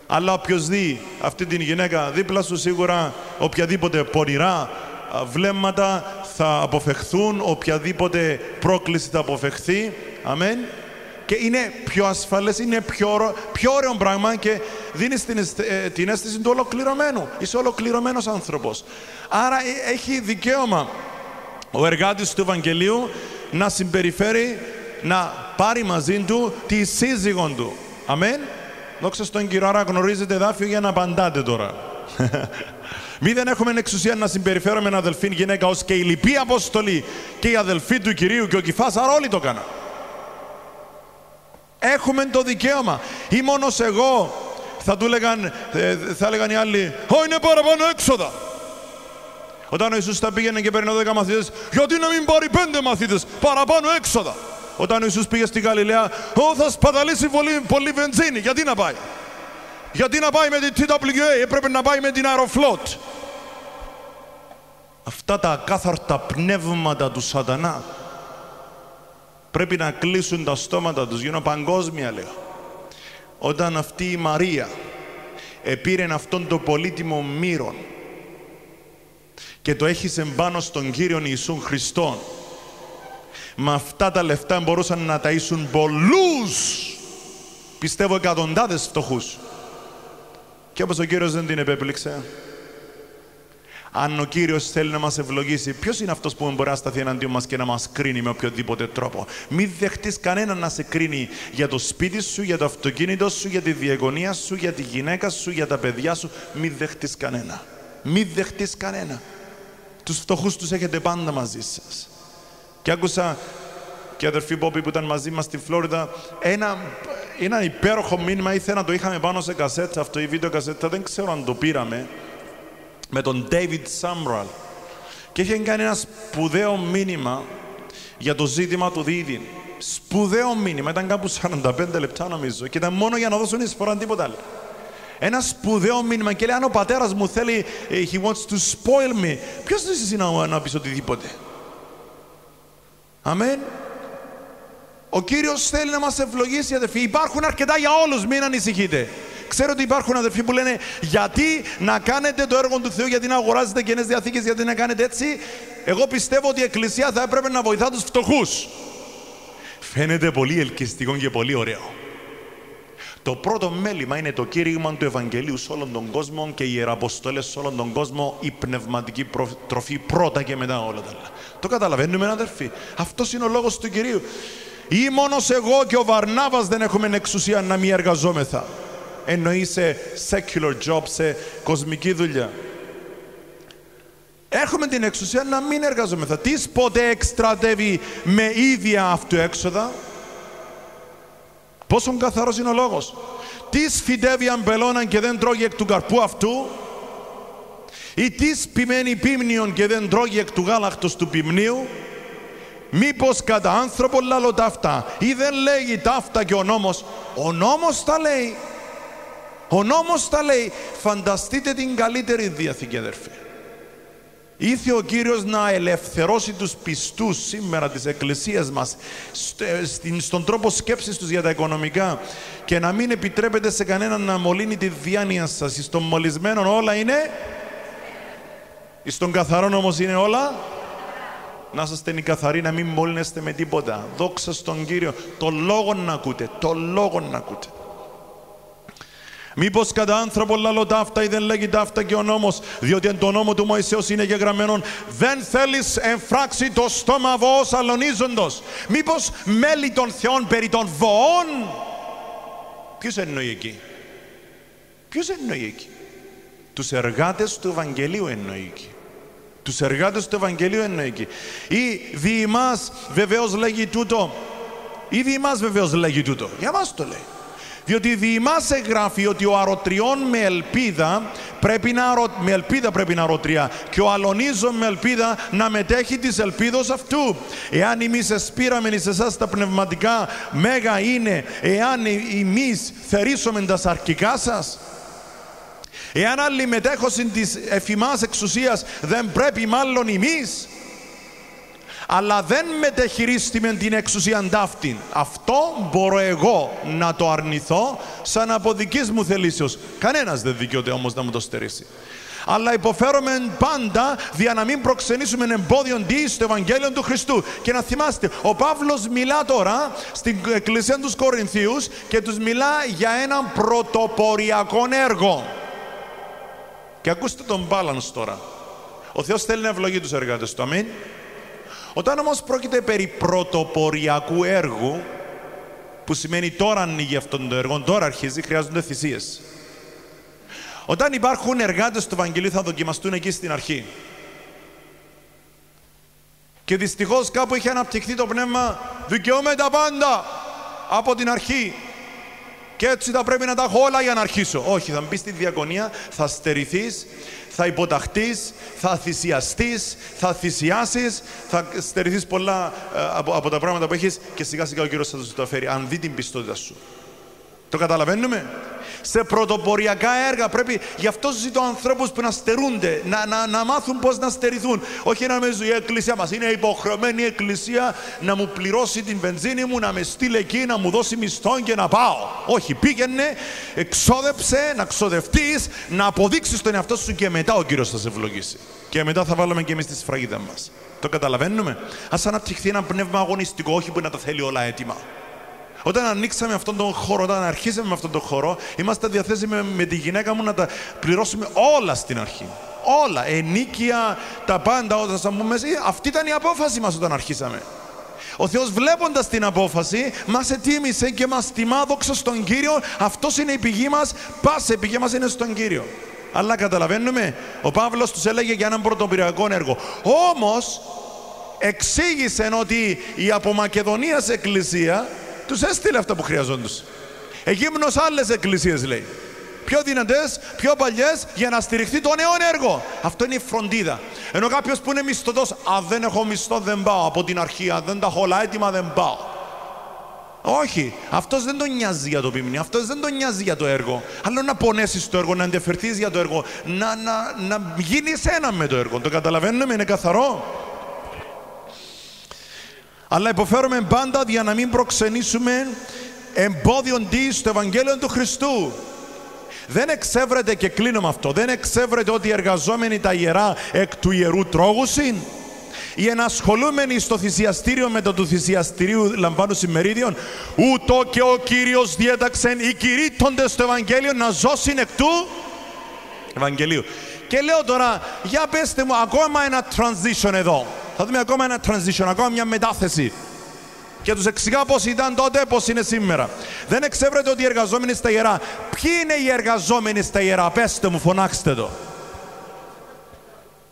Αλλά όποιος δει αυτή την γυναίκα δίπλα σου, σίγουρα οποιαδήποτε πονηρά βλέμματα θα αποφευχθούν, οποιαδήποτε πρόκληση θα αποφευχθεί, αμήν. Και είναι πιο ασφαλές, είναι πιο ωραίο πράγμα και δίνεις την αίσθηση του ολοκληρωμένου. Είσαι ολοκληρωμένος άνθρωπος. Άρα έχει δικαίωμα ο εργάτης του Ευαγγελίου να συμπεριφέρει, να πάρει μαζί του τη σύζυγον του. Αμήν. Δόξα στον Κύριο. Άρα γνωρίζετε εδάφιο για να απαντάτε τώρα. Μη δεν έχουμε εξουσία να συμπεριφέρουμε αδελφήν γυναίκα, ως και οι λοιποί Απόστολοι και οι αδελφοί του Κυρίου και ο Κηφάς. Άρα όλοι το κάναν. Έχουμε το δικαίωμα. Ή μόνος εγώ, θα έλεγαν οι άλλοι, είναι παραπάνω έξοδα. Όταν ο Ιησούς τα πήγαινε και παίρνει 10 μαθητές, γιατί να μην πάρει 5 μαθητές, παραπάνω έξοδα. Όταν ο Ιησούς πήγε στη Γαλιλαία, θα σπαταλήσει πολύ βενζίνη, γιατί να πάει. Γιατί να πάει με την TWA, έπρεπε να πάει με την Aeroflot. Αυτά τα ακάθαρτα πνεύματα του σατανά πρέπει να κλείσουν τα στόματα τους, γίνω παγκόσμια λέω. Όταν αυτή η Μαρία επήρεν αυτόν τον πολύτιμο μύρον και το έχισε πάνω στον Κύριον Ιησού Χριστόν, με αυτά τα λεφτά μπορούσαν να ταΐσουν πολλούς, πιστεύω εκατοντάδες φτωχούς. Και όπως ο Κύριος δεν την επέπληξε, αν ο Κύριος θέλει να μας ευλογήσει, ποιος είναι αυτός που μπορεί να σταθεί εναντίον μας και να μας κρίνει με οποιοδήποτε τρόπο. Μην δεχτείς κανέναν να σε κρίνει για το σπίτι σου, για το αυτοκίνητο σου, για τη διαγωνία σου, για τη γυναίκα σου, για τα παιδιά σου. Μην δεχτείς κανένα. Μην δεχτείς κανένα. Τους φτωχούς τους έχετε πάντα μαζί σας. Και άκουσα και η αδερφή Ποπι που ήταν μαζί μας στη Φλόριδα, ένα υπέροχο μήνυμα, ήθελα να το είχαμε πάνω σε κασέτ, αυτό η βίντεο κασέτα, δεν ξέρω αν το πήραμε, με τον David Samral, και είχε κάνει ένα σπουδαίο μήνυμα για το ζήτημα του δίδυν. Σπουδαίο μήνυμα, ήταν κάπου 45 λεπτά νομίζω και ήταν μόνο για να δώσουν εισφορά, τίποτα άλλο. Ένα σπουδαίο μήνυμα και λέει, αν ο πατέρας μου θέλει, he wants to spoil me, ποιος θα είσαι να πεις οτιδήποτε. Αμήν. Ο Κύριος θέλει να μας ευλογήσει, αδερφοί. Υπάρχουν αρκετά για όλους, μην ανησυχείτε. Ξέρω ότι υπάρχουν αδερφοί που λένε, γιατί να κάνετε το έργο του Θεού, γιατί να αγοράζετε καινές διαθήκες, γιατί να κάνετε έτσι. Εγώ πιστεύω ότι η Εκκλησία θα έπρεπε να βοηθά τους φτωχούς. Φαίνεται πολύ ελκυστικό και πολύ ωραίο. Το πρώτο μέλημα είναι το κήρυγμα του Ευαγγελίου σε όλον τον κόσμο και οι ιεραποστολές σε όλον τον κόσμο, η πνευματική τροφή πρώτα και μετά όλα τα άλλα. Το καταλαβαίνουμε, αδερφοί. Αυτός είναι ο λόγος του Κυρίου. Ή μόνος εγώ και ο Βαρνάβας δεν έχουμε εξουσία να μη εργαζόμεθα. Εννοεί σε secular job, σε κοσμική δουλειά. Έχουμε την εξουσία να μην εργαζόμεθα. Τις ποτέ εκστρατεύει με ίδια αυτοέξοδα. Πόσον καθαρός είναι ο λόγος. Τις φυτεύει αμπελώναν και δεν τρώγει εκ του καρπού αυτού. Ή τις πιμένει πίμνιον και δεν τρώγει εκ του γάλακτος του πιμνίου. Μήπως κατά άνθρωπο λαλώ ταύτα, ή δεν λέγει ταύτα και ο νόμος. Ο νόμος τα λέει. Ο νόμος τα λέει. Φανταστείτε την καλύτερη διαθήκη, αδερφοί. Ήρθε ο Κύριος να ελευθερώσει τους πιστούς σήμερα της Εκκλησίας μας στον τρόπο σκέψης τους για τα οικονομικά και να μην επιτρέπετε σε κανέναν να μολύνει τη διάνοια σας. Στον μολυσμένον όλα είναι, στον καθαρόν όμως είναι όλα. Να είστε καθαροί, να μην μολύνεστε με τίποτα. Δόξα στον Κύριο. Το λόγο να ακούτε. Το λόγο να ακούτε. Μήπως κατά άνθρωπο λαλώ ταύτα, ή δεν λέγει ταύτα και ο νόμος, διότι εν το νόμο του Μωυσέως είναι γεγραμμένον, δεν θέλεις εμφράξει το στόμα βοός αλωνίζοντος. Μήπως μέλη των θεών περί των βοών. Ποιος εννοεί εκεί? Ποιος εννοεί εκεί? Τους εργάτες του Ευαγγελίου εννοεί εκεί. Τους εργάτες του Ευαγγελίου εννοεί εκεί. Ή δι' ημάς βεβαίως λέγει τούτο. Ή δι' ημάς βεβαίως λέγει τούτο. Για μας το λέει. Διότι δι' ημάς εγγράφει ότι ο αρωτριών με ελπίδα πρέπει να αρωτριά και ο αλωνίζων με ελπίδα να μετέχει της ελπίδος αυτού. Εάν εμείς εσπήραμεν εις εσάς τα πνευματικά μέγα είναι, εάν εμείς θερίσομεν τα σαρκικά σας. Εάν άλλοι μετέχωσιν της εφημάς εξουσίας, δεν πρέπει μάλλον εμείς. Αλλά δεν μετεχειρίστημεν την εξουσίαν ταύτην. Αυτό μπορώ εγώ να το αρνηθώ σαν από δικής μου θελήσεως. Κανένας δεν δικαιούται όμως να μου το στερήσει. Αλλά υποφέρομεν πάντα δια να μην προξενήσουμε εμπόδιον τι στο Ευαγγέλιο του Χριστού. Και να θυμάστε, ο Παύλος μιλά τώρα στην Εκκλησία τους Κορινθίους και τους μιλά για έναν πρωτοποριακό έργο. Και ακούστε τον balance τώρα. Ο Θεός θέλει να ευλογεί τους εργάτες του, αμήν. Όταν όμως πρόκειται περί πρωτοποριακού έργου, που σημαίνει τώρα ανοίγει αυτόν τον έργο, τώρα αρχίζει, χρειάζονται θυσίες. Όταν υπάρχουν εργάτες του Ευαγγελίου θα δοκιμαστούν εκεί στην αρχή. Και δυστυχώς κάπου είχε αναπτυχθεί το πνεύμα, δικαιούμε τα πάντα από την αρχή. και έτσι θα πρέπει να τα έχω όλα για να αρχίσω. Όχι, θα μπεις στη διακονία, θα στερηθείς, θα υποταχτείς, θα θυσιαστείς, θα θυσιάσεις, θα στερηθείς πολλά από τα πράγματα που έχεις και σιγά σιγά ο Κύριος θα σου τα φέρει, αν δει την πιστότητα σου. Το καταλαβαίνουμε? Σε πρωτοποριακά έργα πρέπει, γι' αυτό ζητώ ανθρώπους που να στερούνται, να μάθουν πώς να στερηθούν. Όχι να με ζουν, η εκκλησία μας είναι υποχρεωμένη η εκκλησία να μου πληρώσει την βενζίνη μου, να με στείλει εκεί, να μου δώσει μισθό και να πάω. Όχι, πήγαινε, εξόδεψε, να ξοδευτείς, να αποδείξεις τον εαυτό σου και μετά ο Κύριος θα σε ευλογήσει. Και μετά θα βάλουμε και εμείς τη σφραγίδα μας. Το καταλαβαίνουμε? Ας αναπτυχθεί ένα πνεύμα αγωνιστικό, όχι που να τα θέλει όλα έτοιμα. Όταν ανοίξαμε αυτόν τον χώρο, όταν αρχίσαμε με αυτόν τον χώρο, είμαστε διαθέσιμοι με τη γυναίκα μου να τα πληρώσουμε όλα στην αρχή. Όλα, ενίκεια, τα πάντα, όταν θα πούμε, αυτή ήταν η απόφαση μας όταν αρχίσαμε. Ο Θεός βλέποντας την απόφαση, μας ετίμησε και μας τιμά, δόξα στον Κύριο, αυτός είναι η πηγή μας, πάσε η πηγή μας είναι στον Κύριο. Αλλά καταλαβαίνουμε, ο Παύλος τους έλεγε για έναν πρωτοποριακό έργο. Όμως, εξήγησε ότι η από Μακεδονίας εκκλησία τους έστειλε αυτά που χρειαζόντουσαν. Εγύμνος άλλες εκκλησίες, λέει. Πιο δυνατές, πιο παλιές, για να στηριχθεί το νέο έργο. Αυτό είναι η φροντίδα. Ενώ κάποιος που είναι μισθωτός, αν δεν έχω μισθό, δεν πάω από την αρχή. Αν δεν τα έχω όλα έτοιμα, δεν πάω. Όχι. Αυτός δεν τον νοιάζει για το πίμνι. Αυτός δεν τον νοιάζει για το έργο. Αλλά να πονέσεις το έργο, να ενδιαφερθείς για το έργο, να γίνεις ένα με το έργο. Το καταλαβαίνουμε, είναι καθαρό. Αλλά υποφέρουμε πάντα για να μην προξενήσουμε εμπόδιον στο Ευαγγέλιο του Χριστού. Δεν εξεύρεται, και κλείνω με αυτό, δεν εξεύρεται ότι οι εργαζόμενοι τα ιερά εκ του ιερού τρόγουσιν, οι ενασχολούμενοι στο θυσιαστήριο μετά του θυσιαστηρίου λαμβάνουν συμμερίδιον, ούτω και ο Κύριος διέταξεν οι κηρύττοντες στο Ευαγγέλιο να ζώσουν εκ του Ευαγγελίου. Και λέω τώρα, για πέστε μου ακόμα ένα transition εδώ. Θα δούμε ακόμα ένα transition, ακόμα μια μετάθεση. Και τους εξηγά πώς ήταν τότε, πώς είναι σήμερα. Δεν εξεύρεται ότι οι εργαζόμενοι στα ιερά. Ποιοι είναι οι εργαζόμενοι στα ιερά? Πέστε μου, φωνάξτε το.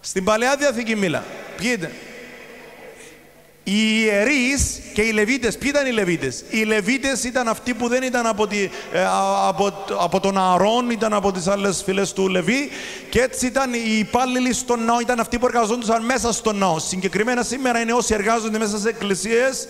Στην Παλαιά Διαθήκη μίλα. Ποιοι ήταν? Οι ιερείς και οι Λεβίτες. Ποιοι ήταν οι Λεβίτες? Οι Λεβίτες ήταν αυτοί που δεν ήταν από τον Ααρών, ήταν από τις άλλες φυλές του Λεβί, και έτσι ήταν οι υπάλληλοι στον ναό, ήταν αυτοί που εργαζόντουσαν μέσα στον ναό. Συγκεκριμένα σήμερα είναι όσοι εργάζονται μέσα σε εκκλησίες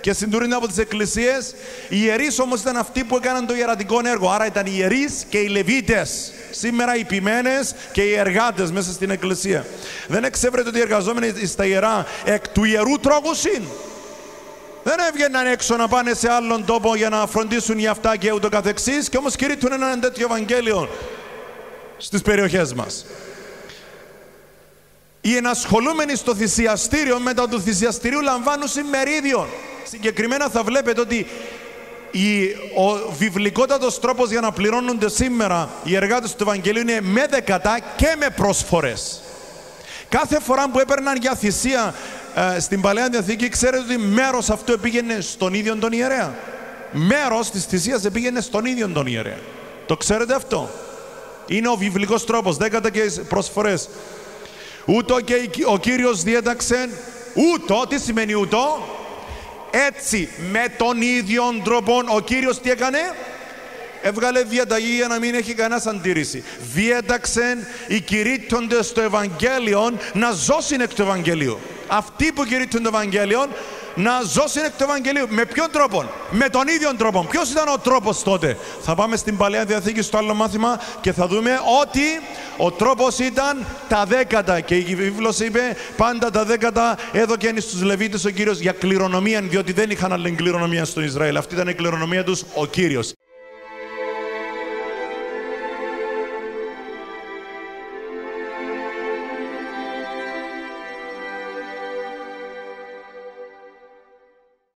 και συντηρούνται από τις εκκλησίες. Οι ιερείς όμως ήταν αυτοί που έκαναν το ιερατικό έργο. Άρα ήταν οι ιερείς και οι Λεβίτες. Σήμερα οι ποιμένες και οι εργάτες μέσα στην εκκλησία. Δεν εξεύρεται ότι οι εργαζόμενοι στα ιερά εκ του ιερού τρόγουσιν. Δεν έβγαιναν έξω να πάνε σε άλλον τόπο για να φροντίσουν για αυτά και ούτω καθεξής. Και όμως κηρύττουν ένα τέτοιο Ευαγγέλιο στις περιοχές μας. Οι ενασχολούμενοι στο θυσιαστήριο μετά του θυσιαστηρίου λαμβάνουν συμμερίδιον. Συγκεκριμένα θα βλέπετε ότι ο βιβλικότατος τρόπος για να πληρώνονται σήμερα οι εργάτες του Ευαγγελίου είναι με δεκατά και με προσφορές. Κάθε φορά που έπαιρναν για θυσία στην Παλαιά Διαθήκη, ξέρετε ότι μέρος αυτού πήγαινε στον ίδιο τον ιερέα. Μέρος της θυσίας πήγαινε στον ίδιο τον ιερέα. Το ξέρετε αυτό? Είναι ο βιβλικός τρόπος, δέκατα και προσφορές. Ούτω και ο Κύριος διέταξε, ούτω, τι σημαίνει ούτω? Έτσι, με τον ίδιο τρόπο, ο Κύριος τι έκανε? Έβγαλε διαταγή για να μην έχει κανένας αντίρρηση. Διέταξεν οι κηρύττοντες στο Ευαγγέλιο να ζώσουν εκ του Ευαγγελίου. Αυτοί που κηρύττουν το Ευαγγέλιο να ζώσουν εκ του Ευαγγελίου. Με ποιον τρόπο? Με τον ίδιο τρόπο. Ποιος ήταν ο τρόπος τότε? Θα πάμε στην Παλαιά Διαθήκη στο άλλο μάθημα και θα δούμε ότι ο τρόπος ήταν τα δέκατα. Και η Βίβλος είπε πάντα τα δέκατα έδωκεν στους Λεβίτες ο Κύριος για κληρονομία, διότι δεν είχαν άλλη κληρονομία στον Ισραήλ. Αυτή ήταν η κληρονομία τους ο Κύριος.